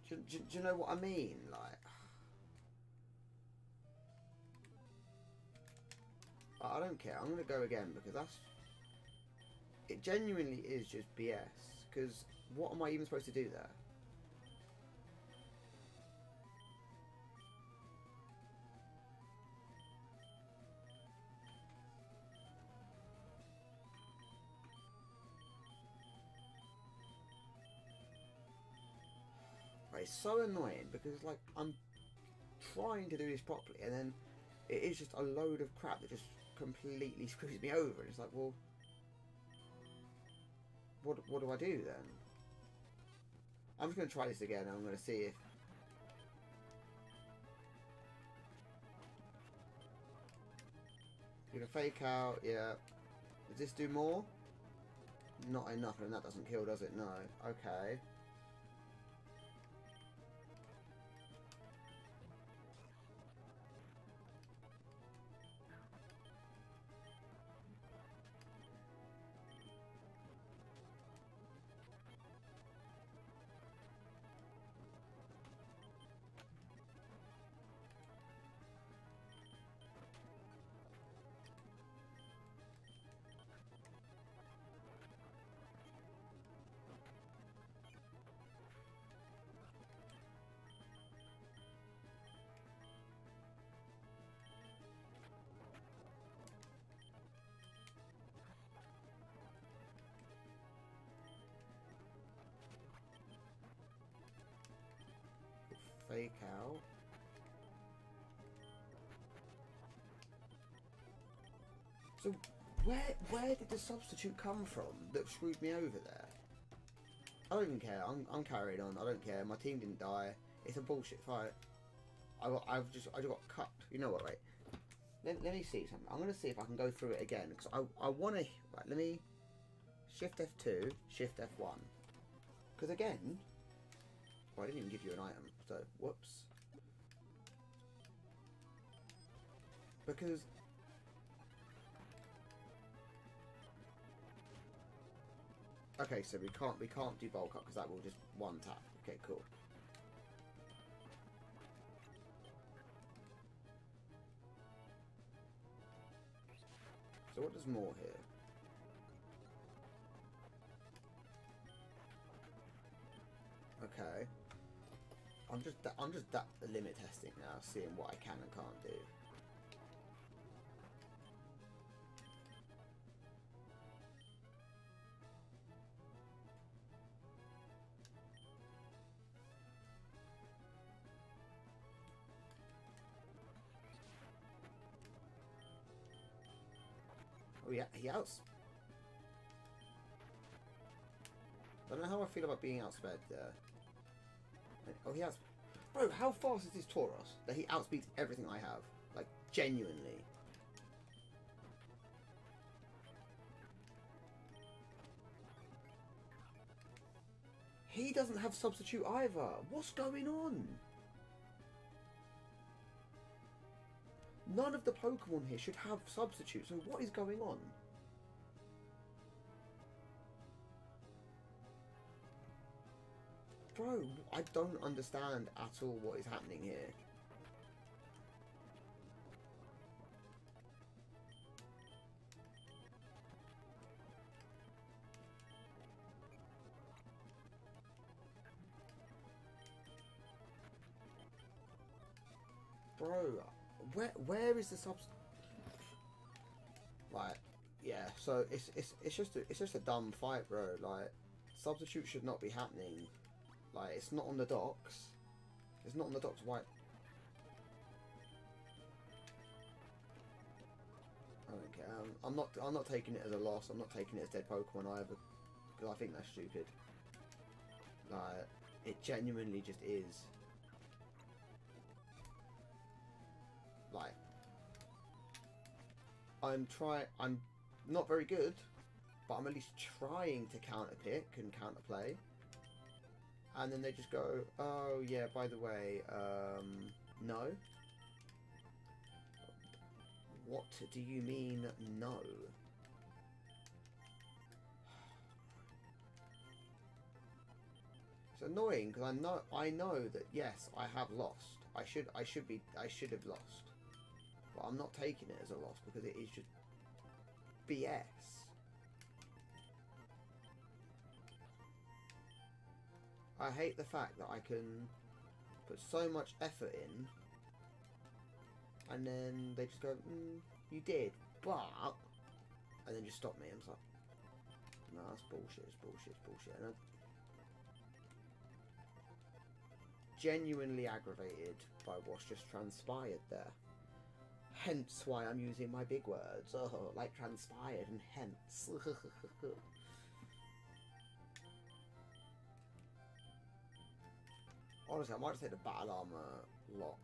Do, do, do you know what I mean? Like... I don't care. I'm going to go again because that's... It genuinely is just B S. Because what am I even supposed to do there? It's so annoying because, like, I'm trying to do this properly and then it is just a load of crap that just completely screws me over. And it's like, well, what, what do I do then? I'm just going to try this again and I'm going to see if... You're going to fake out, yeah. Does this do more? Not enough, and that doesn't kill, does it? No. Okay. Fake out. So where where did the substitute come from that screwed me over there? I don't even care. I'm I'm carrying on. I don't care. My team didn't die. It's a bullshit fight. I got I've just I just got cut. You know what? Right. Let let me see something. I'm gonna see if I can go through it again because I I want to. Right. Let me shift F two, shift F one. Because again. I didn't even give you an item, so whoops. Because okay, so we can't we can't do bulk up because that will just one tap. Okay, cool. So what does more here? Okay. I'm just I'm just that the limit testing now, seeing what I can and can't do. Oh yeah, he outs. I don't know how I feel about being outsped there. Oh, he has. Bro, how fast is this Tauros that he outspeeds everything I have? Like, genuinely. He doesn't have substitute either. What's going on? None of the Pokemon here should have substitute, so what is going on? Bro, I don't understand at all what is happening here. Bro, where where is the subs? Like, yeah. So it's it's it's just a, it's just a dumb fight, bro. Like, substitute should not be happening. Like, it's not on the docks. It's not on the docks. Why? I don't care. I'm, I'm not. I'm not taking it as a loss. I'm not taking it as dead Pokemon either, because I think that's stupid. Like, it genuinely just is. Like, I'm try I'm not very good, but I'm at least trying to counterpick and counterplay. And then they just go, oh yeah, by the way, um, no. What do you mean, no? It's annoying because I know I know that yes, I have lost. I should I should be I should have lost, but I'm not taking it as a loss because it is just B S. I hate the fact that I can put so much effort in, and then they just go, mm, "You did," but and then just stop me. I'm just like, "No, that's bullshit. It's bullshit. It's bullshit." And I, genuinely aggravated by what's just transpired there. Hence why I'm using my big words, oh, like transpired and hence. Honestly, I might just take the battle armor lock.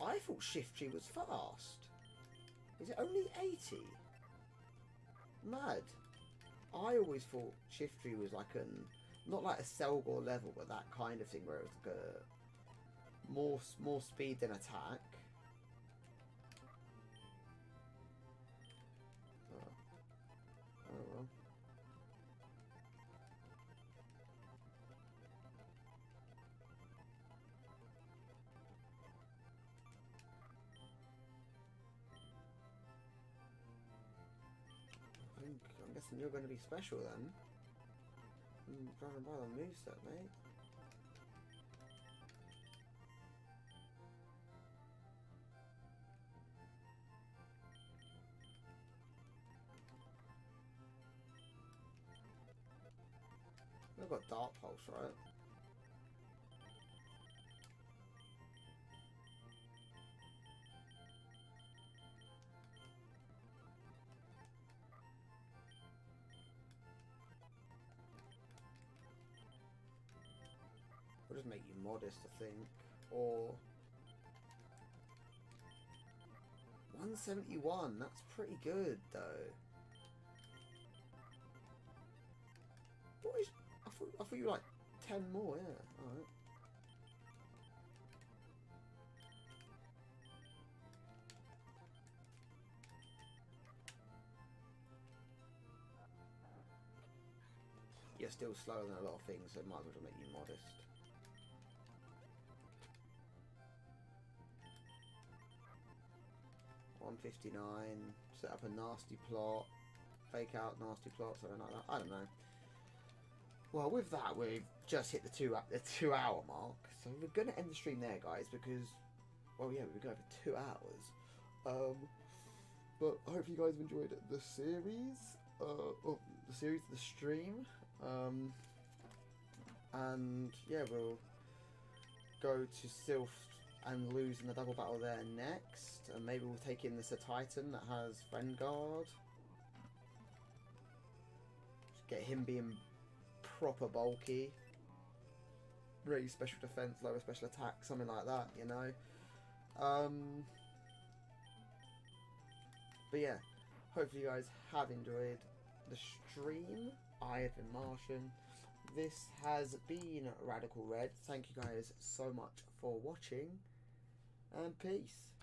I thought Shiftry was fast. Is it only eighty? Mad. I always thought Shiftry was like an, not like a Selgor level, but that kind of thing where it was like a, more, more speed than attack. Oh, oh well. I'm guessing you're going to be special then. I'm trying to buy the moveset, mate. I've got Dark Pulse, right? Just make you modest, I think. Or one seventy-one, that's pretty good though. What is, I thought, I thought you were like ten more, yeah. Alright. You're still slower than a lot of things, so might as well just make you modest. one fifty-nine, set up a nasty plot, fake out nasty plot, something like that. I don't know. Well, with that, we've just hit the two the two hour mark, so we're gonna end the stream there, guys, because well, yeah, we've been going for two hours. Um, but I hope you guys have enjoyed the series, uh, oh, the series, the stream, um, and yeah, we'll go to Sylph and lose in the double battle there next, and maybe we'll take in this a Titan that has Vanguard. Just get him being proper bulky, raise special defense, lower special attack, something like that, you know. Um, but yeah, hopefully you guys have enjoyed the stream. I have been Marshian. This has been Radical Red. Thank you guys so much for watching. And peace.